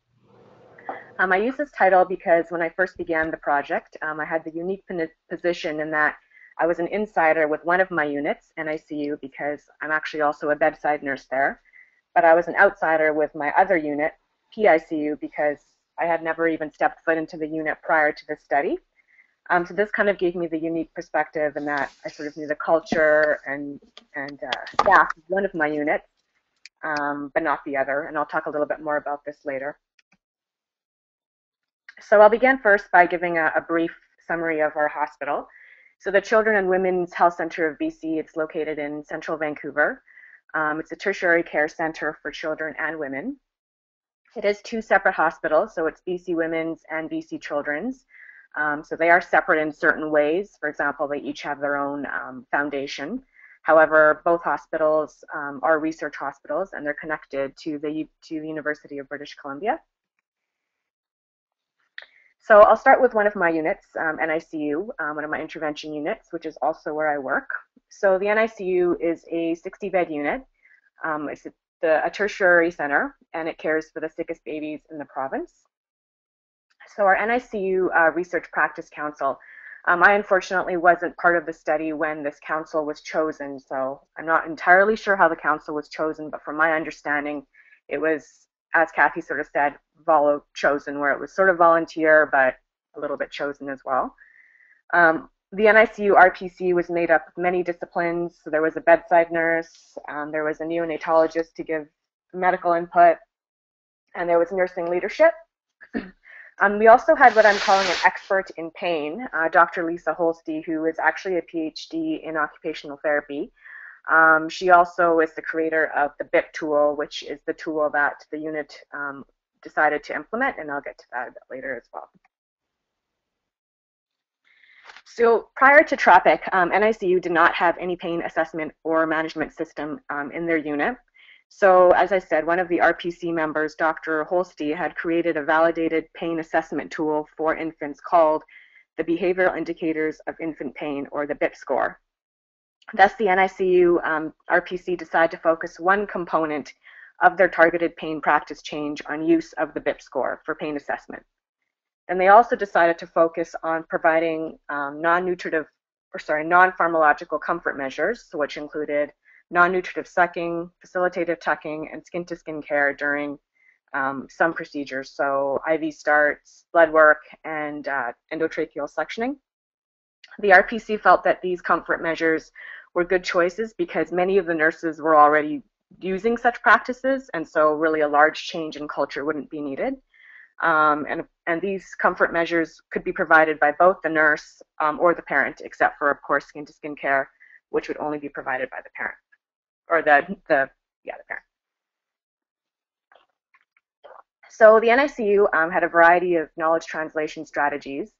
I use this title because when I first began the project, I had the unique position in that I was an insider with one of my units, NICU, because I'm actually also a bedside nurse there. But I was an outsider with my other unit, PICU, because I had never even stepped foot into the unit prior to this study. So this kind of gave me the unique perspective in that I sort of knew the culture and staff of one of my units, but not the other. And I'll talk a little bit more about this later. So I'll begin first by giving a brief summary of our hospital. So the Children and Women's Health Center of BC, it's located in central Vancouver. It's a tertiary care center for children and women. It is two separate hospitals, so it's BC Women's and BC Children's. So they are separate in certain ways. For example, they each have their own foundation. However, both hospitals are research hospitals, and they're connected to the University of British Columbia. So I'll start with one of my units, NICU, one of my intervention units, which is also where I work. So the NICU is a 60-bed unit. It's a tertiary center, and it cares for the sickest babies in the province. So our NICU Research Practice Council, I unfortunately wasn't part of the study when this council was chosen, so I'm not entirely sure how the council was chosen, but from my understanding, it was, as Kathy sort of said, chosen, where it was sort of volunteer, but a little bit chosen as well. The NICU RPC was made up of many disciplines. So there was a bedside nurse, there was a neonatologist to give medical input, and there was nursing leadership. We also had what I'm calling an expert in pain, Dr. Lisa Holsti, who is actually a PhD in occupational therapy. She also is the creator of the BIP tool, which is the tool that the unit decided to implement, and I'll get to that a bit later as well. So prior to TROPIC, NICU did not have any pain assessment or management system in their unit. So as I said, one of the RPC members, Dr. Holsti, had created a validated pain assessment tool for infants called the Behavioral Indicators of Infant Pain, or the BIP score. Thus, the NICU RPC decided to focus one component of their targeted pain practice change on use of the BIP score for pain assessment. And they also decided to focus on providing non-pharmacological comfort measures, which included non-nutritive sucking, facilitative tucking, and skin-to-skin care during some procedures, so IV starts, blood work, and endotracheal suctioning. The RPC felt that these comfort measures were good choices because many of the nurses were already using such practices, and so really a large change in culture wouldn't be needed. And these comfort measures could be provided by both the nurse or the parent, except for, of course, skin-to-skin care, which would only be provided by the parent, or the parent. So the NICU had a variety of knowledge translation strategies.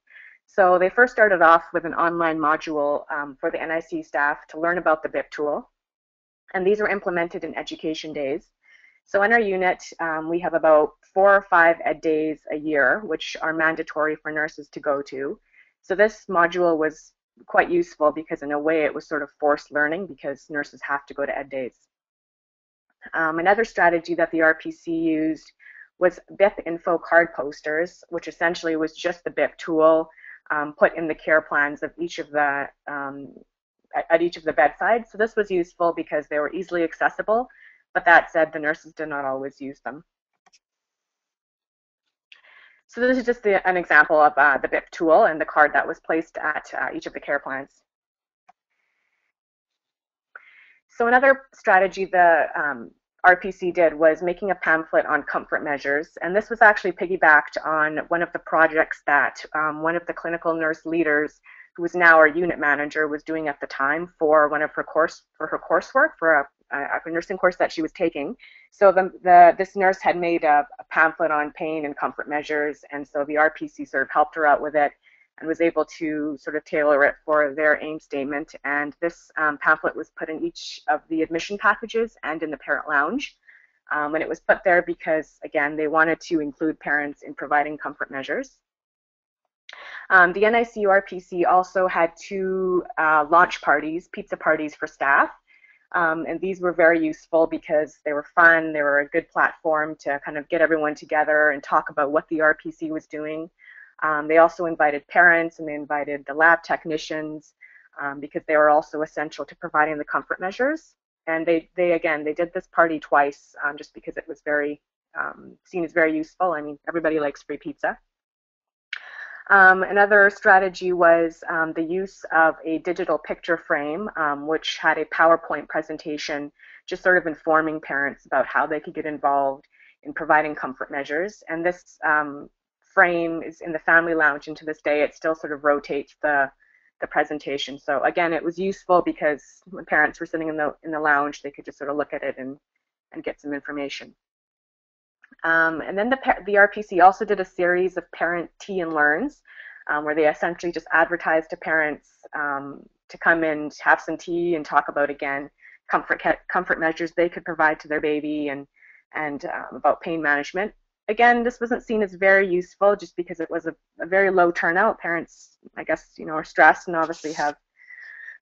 So they first started off with an online module for the NIC staff to learn about the BIP tool, and these were implemented in education days. So in our unit, we have about 4 or 5 ed days a year, which are mandatory for nurses to go to. So this module was quite useful because in a way it was sort of forced learning because nurses have to go to ed days. Another strategy that the RPC used was BIP info card posters, which essentially was just the BIP tool put in the care plans of each of the at each of the bedsides. So this was useful because they were easily accessible, but that said, the nurses did not always use them. So this is just an example of the BIP tool and the card that was placed at each of the care plans. So another strategy the RPC did was making a pamphlet on comfort measures, and this was actually piggybacked on one of the projects that one of the clinical nurse leaders, who was now our unit manager, was doing at the time for one of her coursework for a nursing course that she was taking. So this nurse had made a pamphlet on pain and comfort measures, and so the RPC sort of helped her out with it and was able to sort of tailor it for their AIM statement. And this pamphlet was put in each of the admission packages and in the parent lounge. And it was put there because, again, they wanted to include parents in providing comfort measures. The NICURPC also had two launch parties, pizza parties for staff. And these were very useful because they were fun, they were a good platform to kind of get everyone together and talk about what the RPC was doing. They also invited parents and they invited the lab technicians because they were also essential to providing the comfort measures. And they did this party twice just because it was very, seen as very useful. I mean, everybody likes free pizza. Another strategy was the use of a digital picture frame, which had a PowerPoint presentation just sort of informing parents about how they could get involved in providing comfort measures. And this frame is in the family lounge, and to this day it still sort of rotates the presentation. So again, it was useful because when parents were sitting in the lounge, they could just sort of look at it and get some information. And then the RPC also did a series of parent tea and learns where they essentially just advertised to parents to come and have some tea and talk about, again, comfort measures they could provide to their baby and about pain management. Again, this wasn't seen as very useful just because it was a very low turnout. Parents, I guess, you know, are stressed and obviously have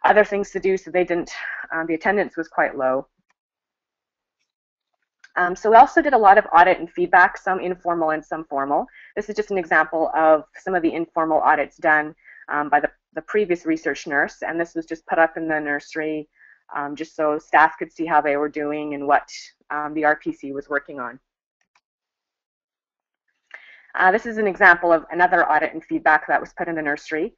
other things to do, so they didn't, the attendance was quite low. So we also did a lot of audit and feedback, some informal and some formal. This is just an example of some of the informal audits done by the previous research nurse, and this was just put up in the nursery just so staff could see how they were doing and what the RPC was working on. This is an example of another audit and feedback that was put in the nursery.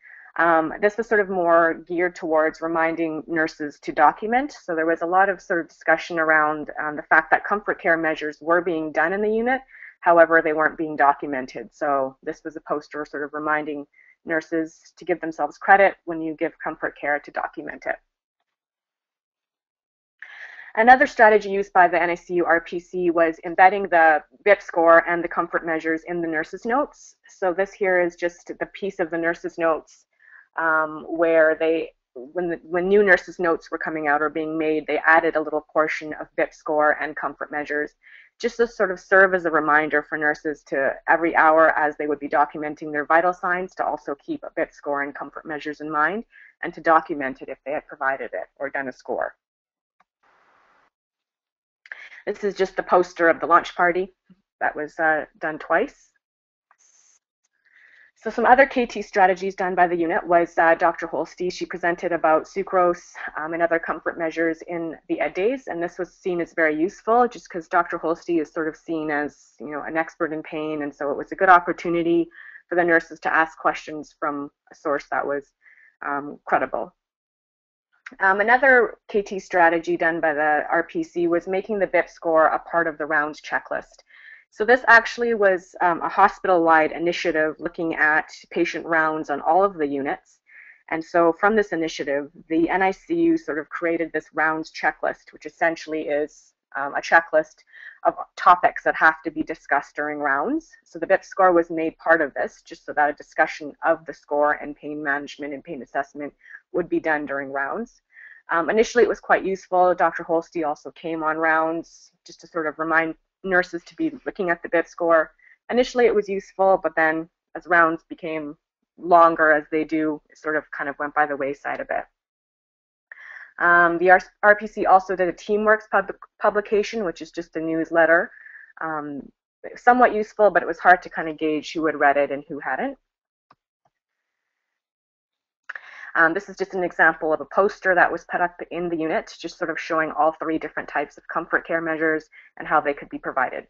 This was sort of more geared towards reminding nurses to document. So there was a lot of sort of discussion around the fact that comfort care measures were being done in the unit, however, they weren't being documented. So this was a poster sort of reminding nurses to give themselves credit when you give comfort care to document it. Another strategy used by the NICU-RPC was embedding the BIP score and the comfort measures in the nurses' notes. So this here is just the piece of the nurses' notes where when new nurses' notes were coming out or being made, they added a little portion of BIP score and comfort measures just to sort of serve as a reminder for nurses to every hour as they would be documenting their vital signs to also keep a BIP score and comfort measures in mind and to document it if they had provided it or done a score. This is just the poster of the launch party that was done twice. So some other KT strategies done by the unit was Dr. Holsti. She presented about sucrose and other comfort measures in the ed days, and this was seen as very useful just because Dr. Holsti is sort of seen as, you know, an expert in pain, and so it was a good opportunity for the nurses to ask questions from a source that was credible. Another KT strategy done by the RPC was making the BIP score a part of the rounds checklist. So this actually was a hospital-wide initiative looking at patient rounds on all of the units. And so from this initiative, the NICU sort of created this rounds checklist, which essentially is a checklist of topics that have to be discussed during rounds. So the BIP score was made part of this just so that a discussion of the score and pain management and pain assessment would be done during rounds. Initially it was quite useful. Dr. Holsti also came on rounds just to sort of remind nurses to be looking at the BIP score. Initially it was useful, but then as rounds became longer as they do, it sort of kind of went by the wayside a bit. The RPC also did a TeamWorks publication, which is just a newsletter. Somewhat useful, but it was hard to kind of gauge who had read it and who hadn't. This is just an example of a poster that was put up in the unit, just sort of showing all three different types of comfort care measures and how they could be provided.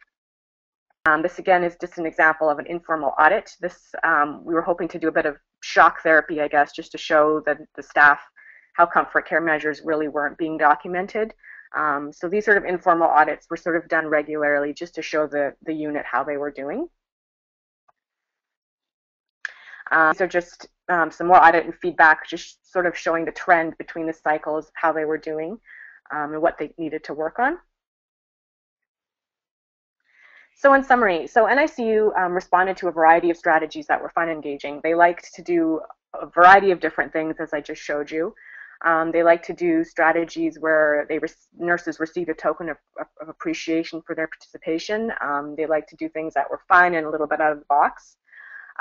This again is just an example of an informal audit. This we were hoping to do a bit of shock therapy, I guess, just to show the staff how comfort care measures really weren't being documented. So these sort of informal audits were sort of done regularly just to show the unit how they were doing. These are just some more audit and feedback, just sort of showing the trend between the cycles, how they were doing, and what they needed to work on. So in summary, so NICU responded to a variety of strategies that were fun and engaging. They liked to do a variety of different things, as I just showed you. They like to do strategies where they nurses receive a token of appreciation for their participation. They like to do things that were fun and a little bit out of the box.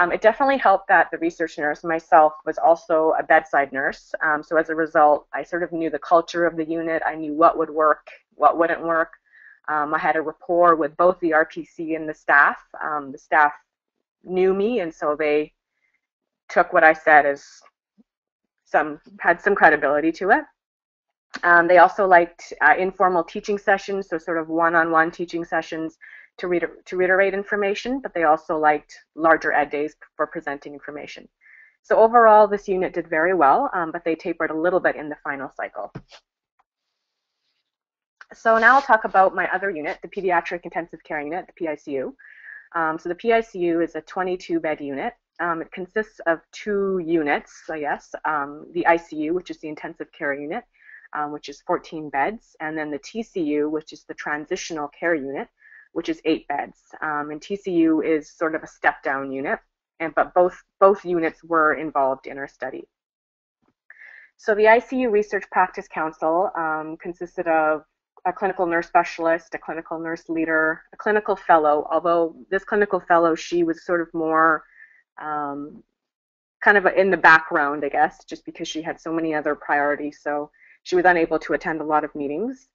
It definitely helped that the research nurse, myself, was also a bedside nurse. So as a result, I sort of knew the culture of the unit. I knew what would work, what wouldn't work. I had a rapport with both the RPC and the staff. The staff knew me, and so they took what I said as had some credibility to it. They also liked informal teaching sessions, so sort of one-on-one teaching sessions to reiterate information, but they also liked larger ed days for presenting information. So overall, this unit did very well, but they tapered a little bit in the final cycle. So now I'll talk about my other unit, the Pediatric Intensive Care Unit, the PICU. So the PICU is a 22-bed unit. It consists of two units, I guess, the ICU, which is the intensive care unit, which is 14 beds, and then the TCU, which is the transitional care unit, which is 8 beds. And TCU is sort of a step-down unit, but both units were involved in our study. So the ICU Research Practice Council consisted of a clinical nurse specialist, a clinical nurse leader, a clinical fellow, although this clinical fellow, she was sort of more kind of in the background, I guess, just because she had so many other priorities, so she was unable to attend a lot of meetings,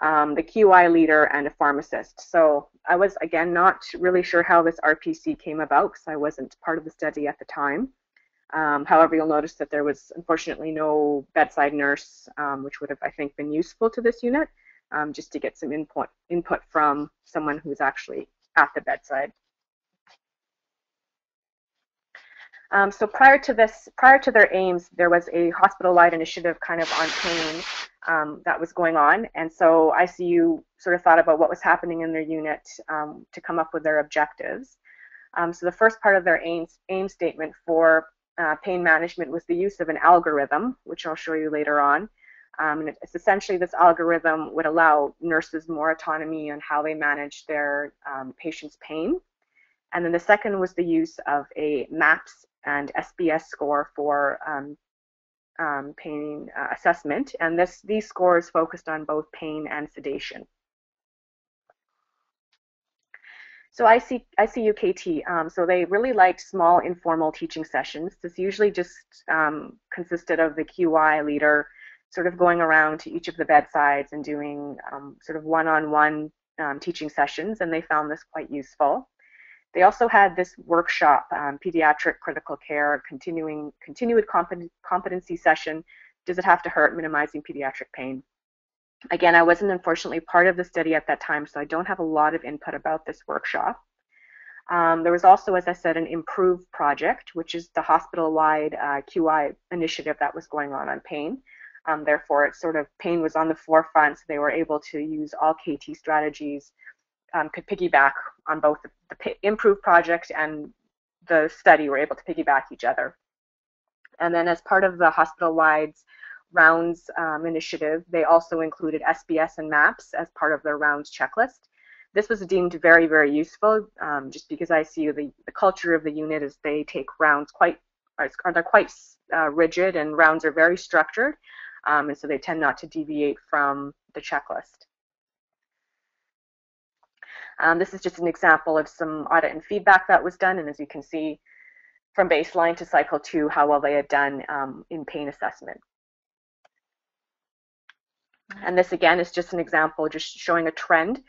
the QI leader, and a pharmacist. So I was, again, not really sure how this RPC came about because I wasn't part of the study at the time. However, you'll notice that there was, unfortunately, no bedside nurse, which would have, I think, been useful to this unit, just to get some input from someone who's actually at the bedside. So prior to their aims, there was a hospital-wide initiative kind of on pain that was going on, and so ICU sort of thought about what was happening in their unit to come up with their objectives. So the first part of their aim statement for pain management was the use of an algorithm, which I'll show you later on. And it's essentially this algorithm would allow nurses more autonomy on how they manage their patients' pain. And then the second was the use of a MAPS and SBS score for pain assessment, and these scores focused on both pain and sedation. So ICU KT, so they really liked small informal teaching sessions. This usually just consisted of the QI leader sort of going around to each of the bedsides and doing sort of one-on-one teaching sessions, and they found this quite useful. They also had this workshop, pediatric critical care, continued competency session, does it have to hurt, minimizing pediatric pain. Again, I wasn't unfortunately part of the study at that time, so I don't have a lot of input about this workshop. There was also, as I said, an IMPROVE project, which is the hospital-wide QI initiative that was going on pain. Therefore, it sort of, pain was on the forefront, so they were able to use all KT strategies, could piggyback on both the IMPROVE project and the study, were able to piggyback each other. And then as part of the hospital-wide rounds initiative, they also included SBS and MAPS as part of their rounds checklist. This was deemed very, very useful, just because I see the culture of the unit is they take rounds they're quite rigid, and rounds are very structured, and so they tend not to deviate from the checklist. This is just an example of some audit and feedback that was done, and as you can see, from baseline to cycle 2, how well they had done in pain assessment. And this again is just an example, just showing a trend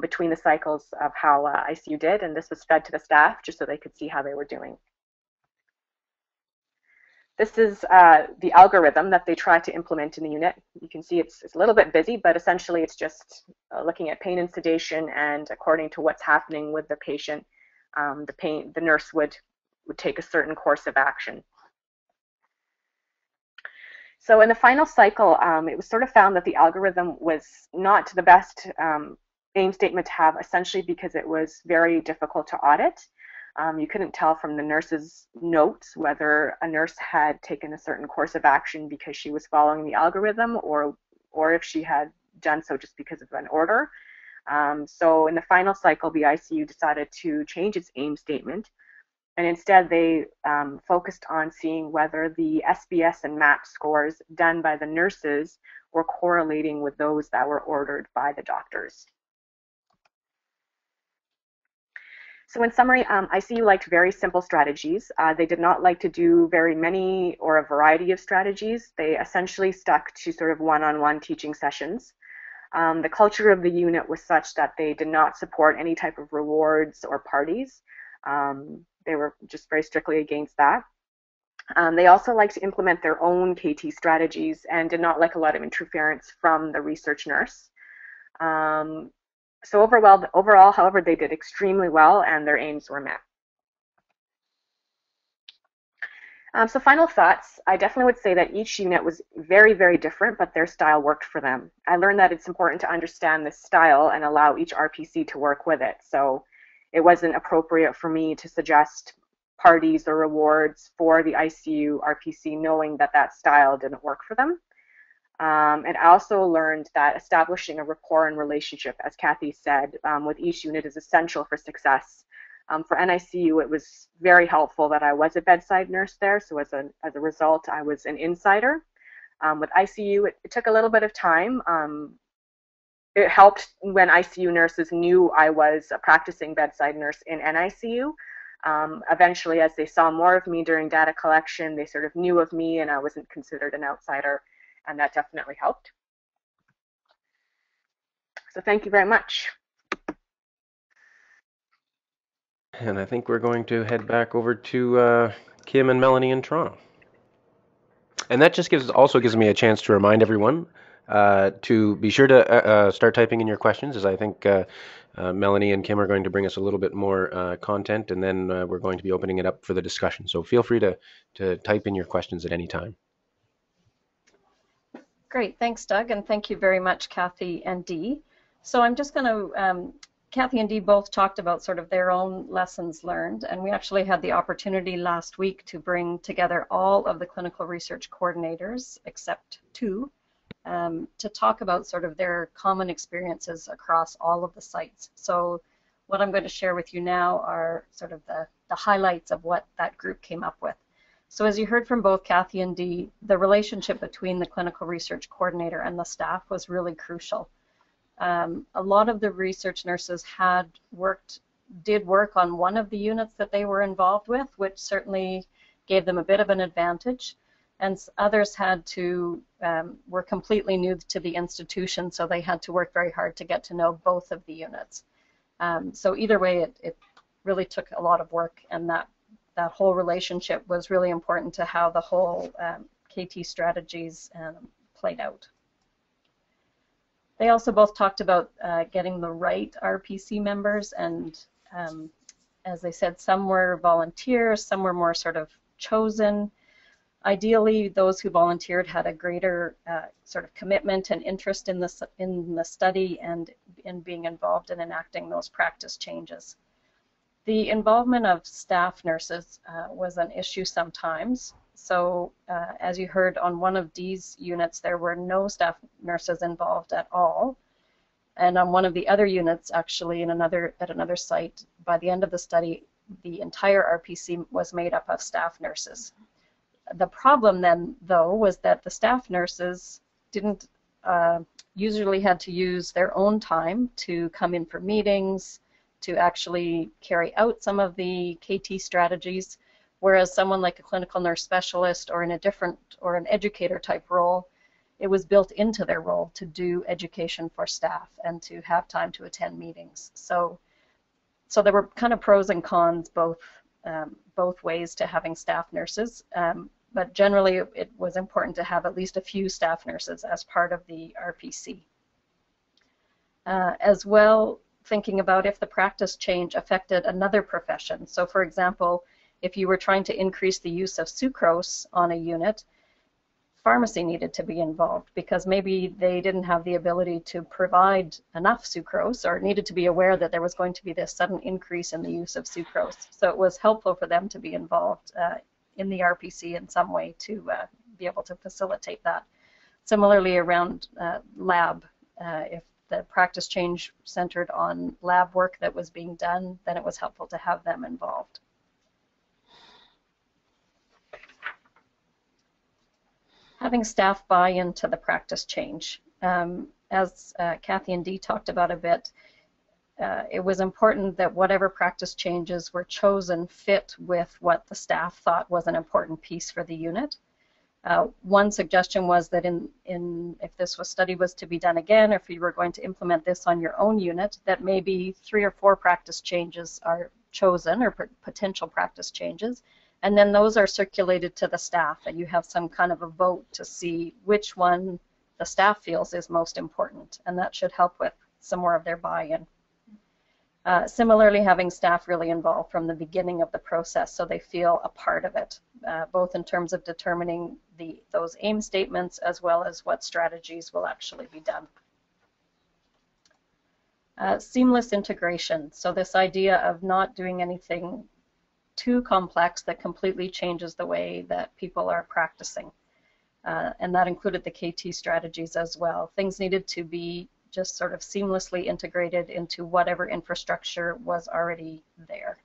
between the cycles of how ICU did, and this was fed to the staff just so they could see how they were doing. This is the algorithm that they try to implement in the unit. You can see it's a little bit busy, but essentially it's just looking at pain and sedation, and according to what's happening with the patient, the nurse would take a certain course of action. So in the final cycle, it was sort of found that the algorithm was not the best aim statement to have, essentially because it was very difficult to audit. You couldn't tell from the nurse's notes whether a nurse had taken a certain course of action because she was following the algorithm, or if she had done so just because of an order. So in the final cycle, the ICU decided to change its AIM statement, and instead they focused on seeing whether the SBS and MAPS scores done by the nurses were correlating with those that were ordered by the doctors. So in summary, ICU liked very simple strategies. They did not like to do very many or a variety of strategies. They essentially stuck to sort of one-on-one teaching sessions. The culture of the unit was such that they did not support any type of rewards or parties. They were just very strictly against that. They also liked to implement their own KT strategies and did not like a lot of interference from the research nurse. So overall, however, they did extremely well and their aims were met. So final thoughts, I definitely would say that each unit was very, very different, but their style worked for them. I learned that it's important to understand this style and allow each RPC to work with it. So it wasn't appropriate for me to suggest parties or rewards for the ICU RPC, knowing that that style didn't work for them. And I also learned that establishing a rapport and relationship, as Kathy said, with each unit is essential for success. For NICU, it was very helpful that I was a bedside nurse there, so as a result, I was an insider. With ICU, it took a little bit of time. It helped when ICU nurses knew I was a practicing bedside nurse in NICU. Eventually, as they saw more of me during data collection, they sort of knew of me and I wasn't considered an outsider. And that definitely helped. So thank you very much. And I think we're going to head back over to Kim and Melanie in Toronto. And that just also gives me a chance to remind everyone to be sure to start typing in your questions, as I think Melanie and Kim are going to bring us a little bit more content, and then we're going to be opening it up for the discussion. So feel free to type in your questions at any time. Great, thanks Doug, and thank you very much Kathy and Dee. So I'm just going to, Kathy and Dee both talked about sort of their own lessons learned, and we actually had the opportunity last week to bring together all of the clinical research coordinators, except two, to talk about sort of their common experiences across all of the sites. So what I'm going to share with you now are sort of the highlights of what that group came up with. So as you heard from both Kathy and Dee, the relationship between the clinical research coordinator and the staff was really crucial. A lot of the research nurses did work on one of the units that they were involved with, which certainly gave them a bit of an advantage, and others had to, were completely new to the institution, so they had to work very hard to get to know both of the units. So either way, it really took a lot of work, and that whole relationship was really important to how the whole KT strategies played out. They also both talked about getting the right RPC members, and as they said, some were volunteers, some were more sort of chosen. Ideally, those who volunteered had a greater sort of commitment and interest in the study and in being involved in enacting those practice changes. The involvement of staff nurses was an issue sometimes. So as you heard, on one of Dee's units, there were no staff nurses involved at all. And on one of the other units, actually, at another site, by the end of the study, the entire RPC was made up of staff nurses. The problem then, though, was that the staff nurses didn't usually had to use their own time to come in for meetings, to actually carry out some of the KT strategies, whereas someone like a clinical nurse specialist or an educator type role, it was built into their role to do education for staff and to have time to attend meetings. So there were kind of pros and cons both ways to having staff nurses, but generally it was important to have at least a few staff nurses as part of the RPC. As well, thinking about if the practice change affected another profession. So for example, if you were trying to increase the use of sucrose on a unit, pharmacy needed to be involved because maybe they didn't have the ability to provide enough sucrose or needed to be aware that there was going to be this sudden increase in the use of sucrose. So it was helpful for them to be involved in the RPC in some way to be able to facilitate that. Similarly around lab, if the practice change centered on lab work that was being done, then it was helpful to have them involved. Having staff buy into the practice change. As Kathy and Dee talked about a bit, it was important that whatever practice changes were chosen fit with what the staff thought was an important piece for the unit. One suggestion was that if this study was to be done again, or if you were going to implement this on your own unit, that maybe 3 or 4 practice changes are chosen, or potential practice changes, and then those are circulated to the staff, and you have some kind of a vote to see which one the staff feels is most important, and that should help with some more of their buy-in. Similarly, having staff really involved from the beginning of the process so they feel a part of it, both in terms of determining those aim statements as well as what strategies will actually be done. Seamless integration, so this idea of not doing anything too complex that completely changes the way that people are practicing, and that included the KT strategies as well. Things needed to be just sort of seamlessly integrated into whatever infrastructure was already there.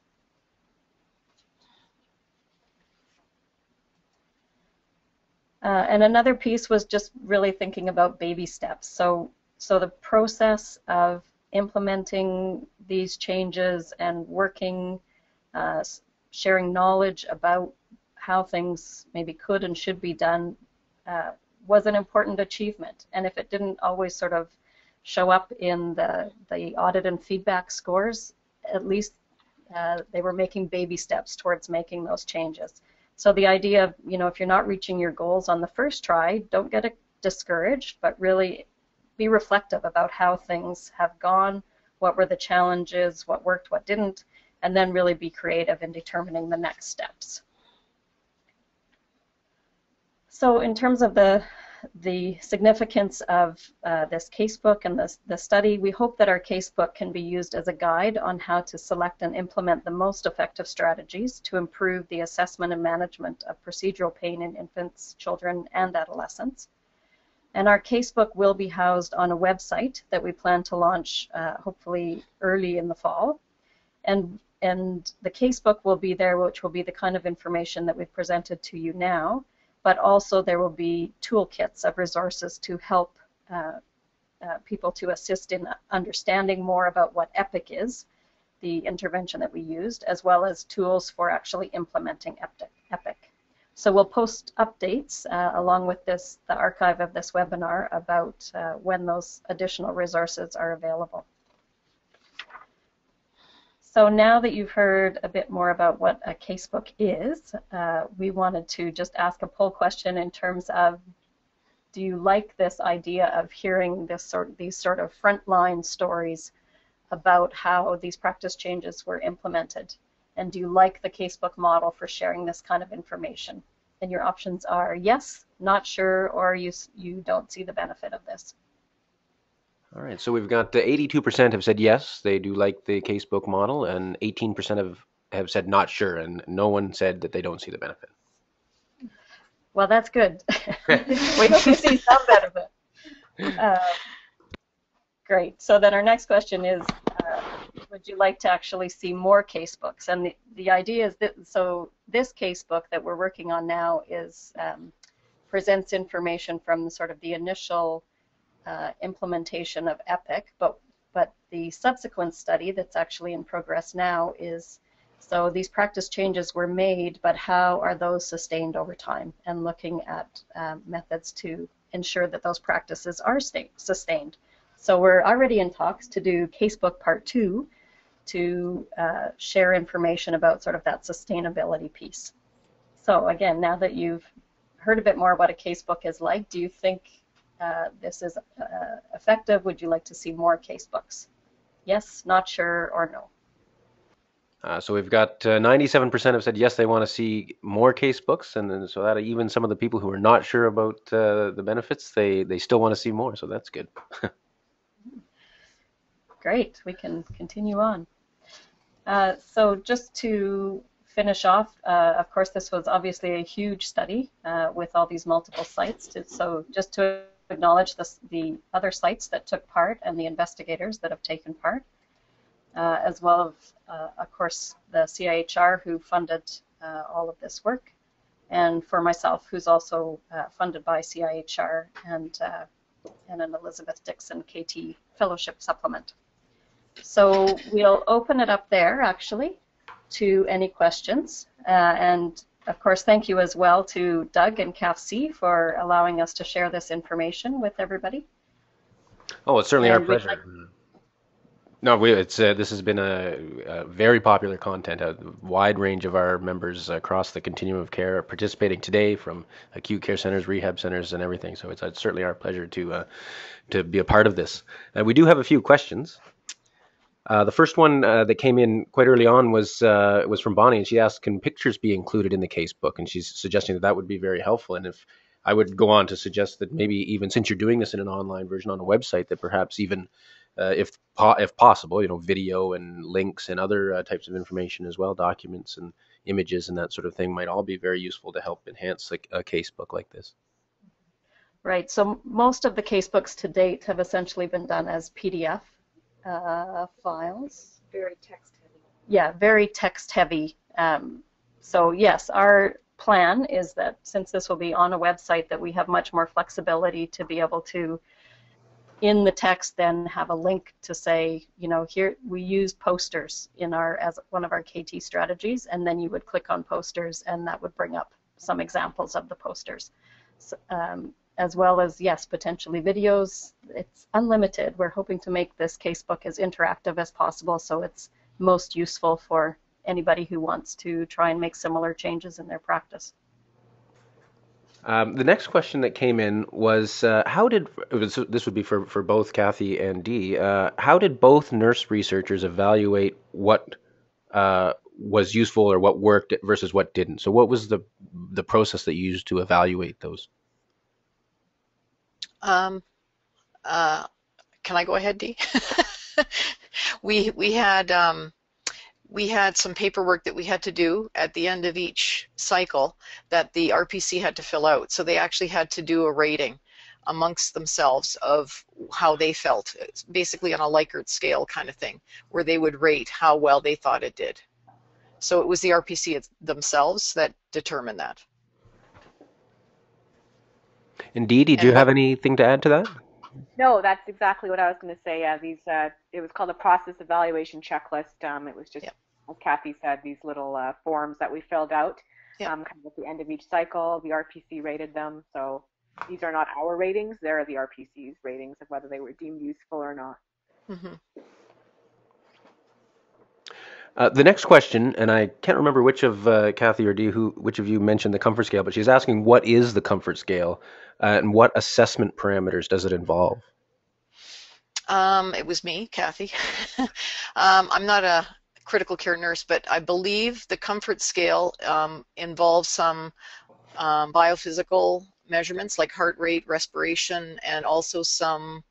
And another piece was just really thinking about baby steps. So the process of implementing these changes and working, sharing knowledge about how things maybe could and should be done was an important achievement. And if it didn't always sort of show up in the audit and feedback scores, at least they were making baby steps towards making those changes. So the idea of, you know, if you're not reaching your goals on the first try, don't get discouraged, but really be reflective about how things have gone, what were the challenges, what worked, what didn't, and then really be creative in determining the next steps. So in terms of the significance of this casebook and the study, we hope that our casebook can be used as a guide on how to select and implement the most effective strategies to improve the assessment and management of procedural pain in infants, children, and adolescents. And our casebook will be housed on a website that we plan to launch hopefully early in the fall. And the casebook will be there, which will be the kind of information that we've presented to you now, but also there will be toolkits of resources to help people to assist in understanding more about what EPIQ is, the intervention that we used, as well as tools for actually implementing EPIQ. So we'll post updates along with the archive of this webinar about when those additional resources are available. So now that you've heard a bit more about what a casebook is, we wanted to just ask a poll question in terms of, do you like this idea of hearing these sort of frontline stories about how these practice changes were implemented? And do you like the casebook model for sharing this kind of information? And your options are yes, not sure, or you don't see the benefit of this. All right, so we've got 82% have said yes, they do like the casebook model, and 18% have said not sure, and no one said that they don't see the benefit. Well, that's good. We hope you see some benefit. Great. So then our next question is, would you like to actually see more casebooks? And the idea is that, so this casebook that we're working on now is presents information from sort of the initial implementation of EPIQ, but the subsequent study that's actually in progress now is, so these practice changes were made, but how are those sustained over time, and looking at methods to ensure that those practices are sustained. So we're already in talks to do casebook part 2 to share information about sort of that sustainability piece. So again, now that you've heard a bit more about a casebook is like, do you think this is effective? Would you like to see more casebooks? Yes, not sure, or no? So we've got 97% have said yes, they want to see more casebooks, and then, so that even some of the people who are not sure about the benefits, they still want to see more, so that's good. Great, we can continue on. So just to finish off, of course, this was obviously a huge study with all these multiple sites, so just to acknowledge the other sites that took part and the investigators that have taken part, as well of course, the CIHR who funded all of this work, and for myself, who's also funded by CIHR and an Elizabeth Dixon KT Fellowship Supplement. So we'll open it up there, actually, to any questions. And of course, thank you as well to Doug and CAPHC for allowing us to share this information with everybody. Oh, it's certainly our pleasure. This has been a very popular content. A wide range of our members across the continuum of care are participating today, from acute care centers, rehab centers, and everything. So it's certainly our pleasure to be a part of this. We do have a few questions. The first one that came in quite early on was from Bonnie, and she asked, "Can pictures be included in the case book?" And she's suggesting that would be very helpful. And if I would go on to suggest that maybe even since you're doing this in an online version on a website, that perhaps even if possible, you know, video and links and other types of information as well, documents and images and that sort of thing might all be very useful to help enhance a case book like this. Right. So most of the case books to date have essentially been done as PDF. Files. Very text heavy. Yeah, very text heavy. So yes, our plan is that since this will be on a website, that we have much more flexibility to be able to, in the text, then have a link to say, you know, here we use posters in our as one of our KT strategies, and then you would click on posters, and that would bring up some examples of the posters. So, as well as, yes, potentially videos. It's unlimited. We're hoping to make this casebook as interactive as possible, so it's most useful for anybody who wants to try and make similar changes in their practice. The next question that came in was, this would be for both Kathy and Dee, how did both nurse researchers evaluate what was useful or what worked versus what didn't? So what was the process that you used to evaluate those? Can I go ahead, Dee? We had some paperwork that we had to do at the end of each cycle that the RPC had to fill out. So they actually had to do a rating amongst themselves of how they felt. It's basically on a Likert scale kind of thing, where they would rate how well they thought it did. So it was the RPC themselves that determined that. Indeed, do you have anything to add to that? No, that's exactly what I was going to say. It was called a process evaluation checklist. It was just, as Kathy said, these little forms that we filled out kind of at the end of each cycle. The RPC rated them. So these are not our ratings. They're the RPC's ratings of whether they were deemed useful or not. Mm-hmm. The next question, and I can't remember which of Kathy or Dee, which of you mentioned the comfort scale, but she's asking, what is the comfort scale, and what assessment parameters does it involve? It was me, Kathy. I'm not a critical care nurse, but I believe the comfort scale involves some biophysical measurements like heart rate, respiration, and also some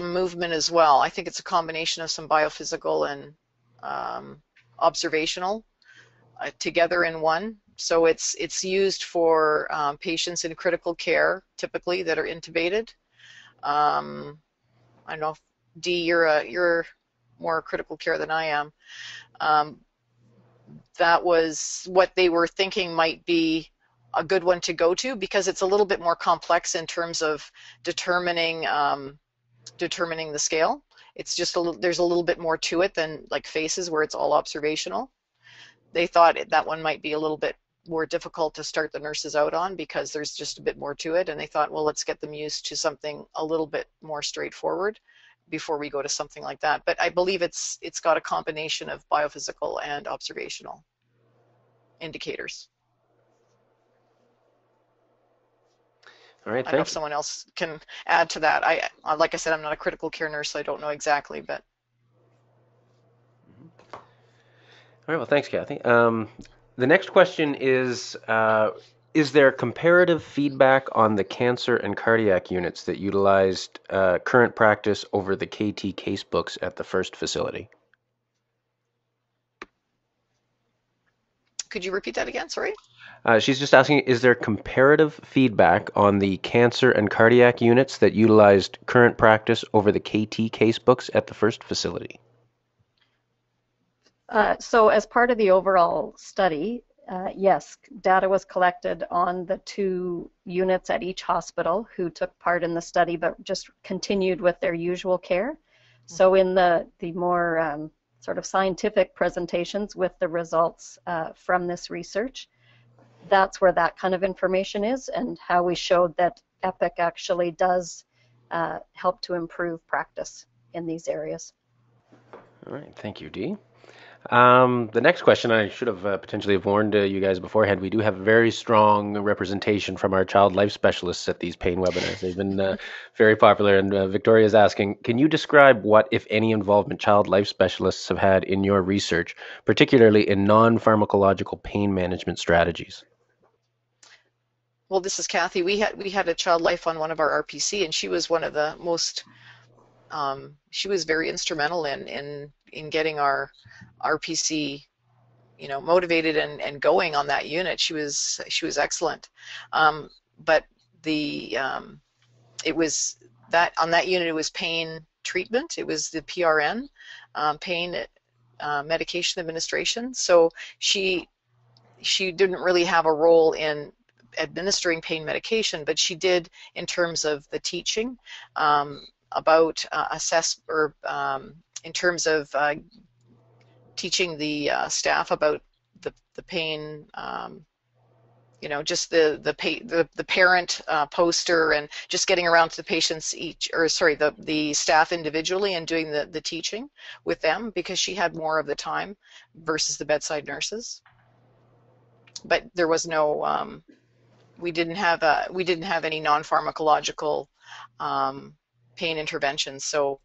movement as well. I think it's a combination of some biophysical and observational together in one. So it's used for patients in critical care, typically, that are intubated. I don't know if, Dee, you're more critical care than I am. That was what they were thinking might be a good one to go to, because it's a little bit more complex in terms of determining the scale. It's just there's a little bit more to it than like FACES, where it's all observational. They thought that one might be a little bit more difficult to start the nurses out on, because there's just a bit more to it, and they thought, well, let's get them used to something a little bit more straightforward before we go to something like that. But I believe it's got a combination of biophysical and observational indicators. All right, I don't know if someone else can add to that. Like I said, I'm not a critical care nurse, so I don't know exactly, but. All right, well, thanks, Kathy. The next question is there comparative feedback on the cancer and cardiac units that utilized current practice over the KT case books at the first facility? Could you repeat that again? Sorry. She's just asking, is there comparative feedback on the cancer and cardiac units that utilized current practice over the KT casebooks at the first facility? So as part of the overall study, yes, data was collected on the two units at each hospital who took part in the study but just continued with their usual care. So in the more sort of scientific presentations with the results from this research, that's where that kind of information is, and how we showed that EPIQ actually does help to improve practice in these areas. All right, thank you, Dee. The next question, I should have potentially warned you guys beforehand, we do have very strong representation from our child life specialists at these pain webinars. They've been very popular, and Victoria's asking, can you describe what, if any, involvement child life specialists have had in your research, particularly in non-pharmacological pain management strategies? Well, this is Kathy. We had a child life on one of our RPC, and she was one of the most, she was very instrumental in getting our RPC, you know, motivated and going on that unit. She was excellent. But the it was that on that unit it was pain treatment. It was the PRN, pain medication administration. So she didn't really have a role in administering pain medication, but she did in terms of the teaching about assess or in terms of teaching the staff about the pain, you know, just the parent poster, and just getting around to the patients each, or sorry, the staff individually, and doing the teaching with them, because she had more of the time versus the bedside nurses. But there was no, we didn't have any non-pharmacological pain interventions, so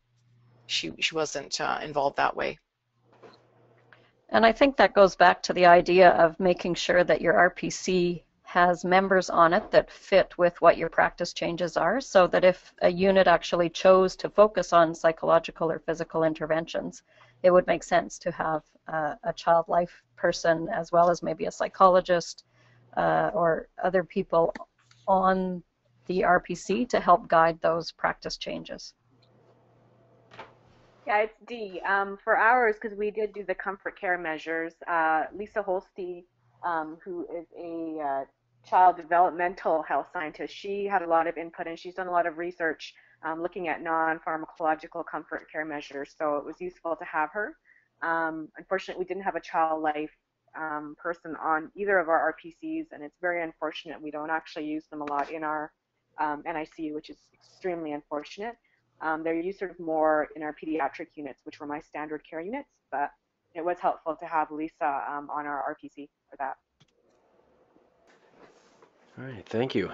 she wasn't involved that way. And I think that goes back to the idea of making sure that your RPC has members on it that fit with what your practice changes are, so that if a unit actually chose to focus on psychological or physical interventions, it would make sense to have a child life person, as well as maybe a psychologist or other people on the RPC to help guide those practice changes. Yeah, it's Dee. For ours, because we did do the comfort care measures, Lisa Holsti, who is a child developmental health scientist, she had a lot of input, and she's done a lot of research looking at non-pharmacological comfort care measures, so it was useful to have her. Unfortunately, we didn't have a child life person on either of our RPCs, and it's very unfortunate. We don't actually use them a lot in our NICU, which is extremely unfortunate. They're used sort of more in our pediatric units, which were my standard care units, but it was helpful to have Lisa on our RPC for that. All right, thank you.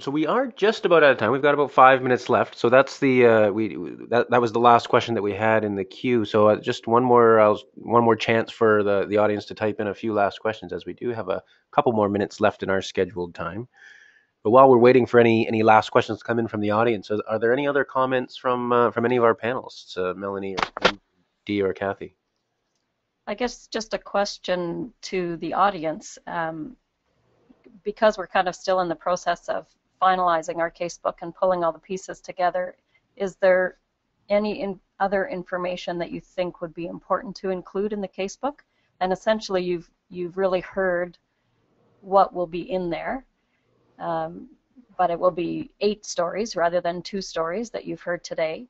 So we are just about out of time. We've got about 5 minutes left. So that's the that was the last question that we had in the queue. So just one more chance for the audience to type in a few last questions, as we do have a couple more minutes left in our scheduled time. But while we're waiting for any last questions to come in from the audience, are there any other comments from any of our panelists, Melanie, or Dee, or Kathy? I guess just a question to the audience, because we're kind of still in the process of finalizing our casebook and pulling all the pieces together. Is there any other information that you think would be important to include in the casebook? And essentially, you've really heard what will be in there. But it will be 8 stories rather than 2 stories that you've heard today.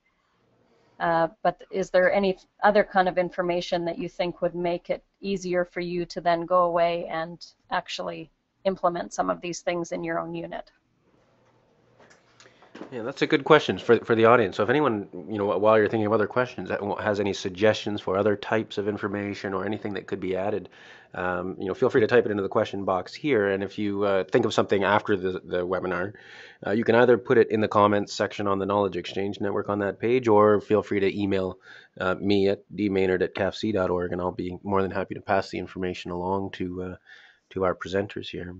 But is there any other kind of information that you think would make it easier for you to then go away and actually implement some of these things in your own unit? Yeah, that's a good question for the audience. So if anyone, you know, while you're thinking of other questions, has any suggestions for other types of information or anything that could be added, you know, feel free to type it into the question box here. And if you think of something after the webinar, you can either put it in the comments section on the Knowledge Exchange Network on that page, or feel free to email me at dmaynard@caphc.org, and I'll be more than happy to pass the information along to our presenters here.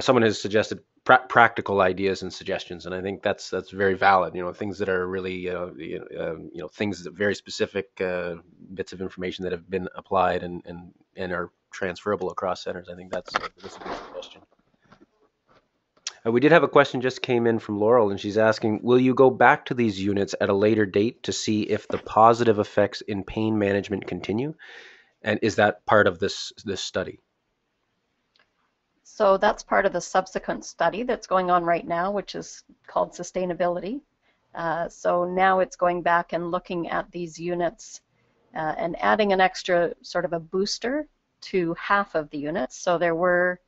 Someone has suggested practical ideas and suggestions, and I think that's very valid. You know, things that are really you know, things that very specific bits of information that have been applied and and are transferable across centers. I think that's a good suggestion. We did have a question just came in from Laurel, and she's asking, will you go back to these units at a later date to see if the positive effects in pain management continue? And is that part of this study? So that's part of the subsequent study that's going on right now, which is called sustainability. So now it's going back and looking at these units and adding an extra sort of a booster to half of the units. So there were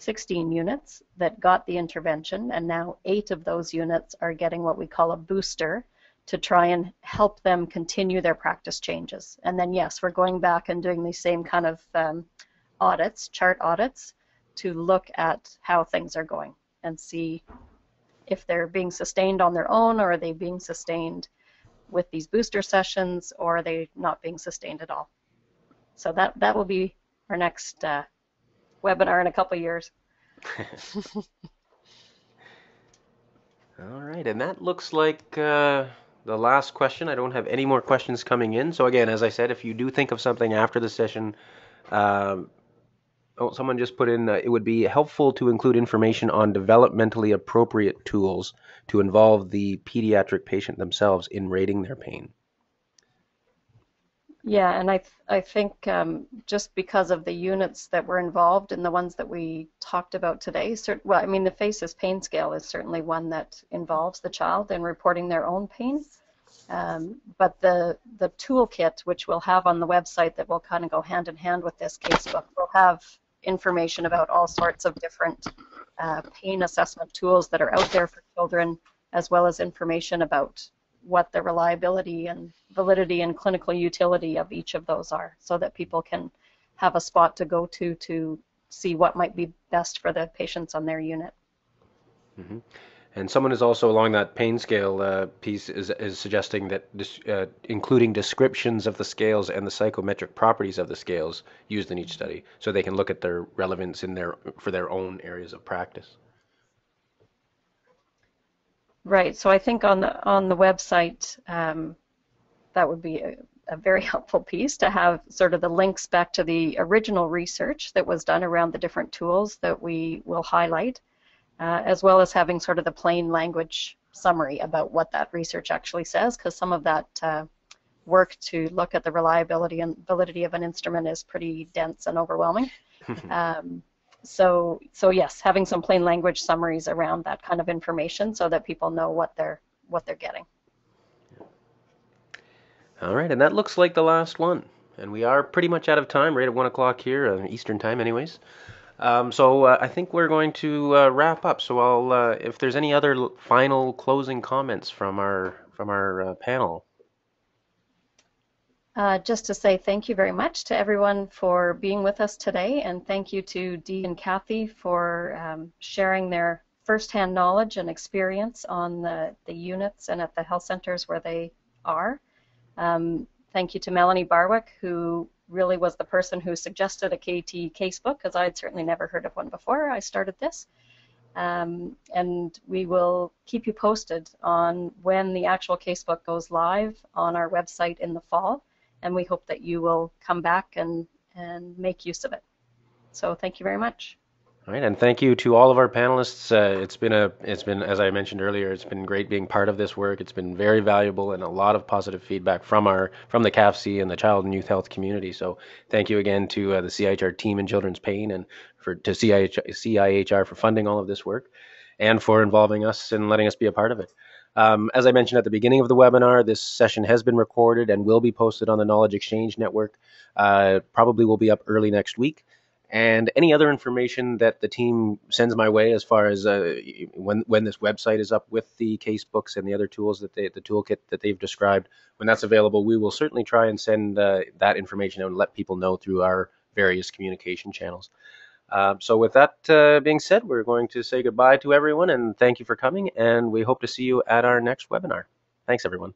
16 units that got the intervention, and now 8 of those units are getting what we call a booster to try and help them continue their practice changes. And then yes, we're going back and doing these same kind of audits, chart audits, to look at how things are going and see if they're being sustained on their own, or are they being sustained with these booster sessions, or are they not being sustained at all. So that will be our next webinar in a couple of years. All right, and that looks like the last question. I don't have any more questions coming in. So again, as I said, if you do think of something after the session, someone just put in, it would be helpful to include information on developmentally appropriate tools to involve the pediatric patient themselves in rating their pain. Yeah, and I think just because of the units that were involved and the ones that we talked about today, well, I mean, the FACES pain scale is certainly one that involves the child in reporting their own pain. But the toolkit, which we'll have on the website, that will kind of go hand in hand with this casebook, will have information about all sorts of different pain assessment tools that are out there for children, as well as information about what the reliability and validity and clinical utility of each of those are, so that people can have a spot to go to see what might be best for the patients on their unit. Mm-hmm. And someone is also along that pain scale piece is suggesting that including descriptions of the scales and the psychometric properties of the scales used in each study, so they can look at their relevance for their own areas of practice. Right. So I think on the website, that would be a very helpful piece to have sort of the links back to the original research that was done around the different tools that we will highlight, as well as having sort of the plain language summary about what that research actually says, because some of that work to look at the reliability and validity of an instrument is pretty dense and overwhelming. So yes, having some plain language summaries around that kind of information, so that people know what they're getting. All right, and that looks like the last one, and we are pretty much out of time, right at 1 o'clock here, Eastern time, anyways. So I think we're going to wrap up. So I'll, if there's any other final closing comments from our panel. Just to say thank you very much to everyone for being with us today, and thank you to Dee and Kathy for sharing their firsthand knowledge and experience on the units and at the health centers where they are. Thank you to Melanie Barwick, who really was the person who suggested a KT casebook, because I had certainly never heard of one before I started this. And we will keep you posted on when the actual casebook goes live on our website in the fall. And we hope that you will come back and make use of it. So thank you very much. All right, and thank you to all of our panelists. It's been, as I mentioned earlier, it's been great being part of this work. It's been very valuable, and a lot of positive feedback from the CAPHC and the child and youth health community. So thank you again to the CIHR team in children's pain, and to CIHR for funding all of this work, and for involving us and letting us be a part of it. As I mentioned at the beginning of the webinar, this session has been recorded and will be posted on the Knowledge Exchange Network. Probably will be up early next week. And any other information that the team sends my way, as far as when this website is up with the casebooks and the other tools that the toolkit that they've described, when that's available, we will certainly try and send that information out and let people know through our various communication channels. So with that being said, we're going to say goodbye to everyone, and thank you for coming, and we hope to see you at our next webinar. Thanks, everyone.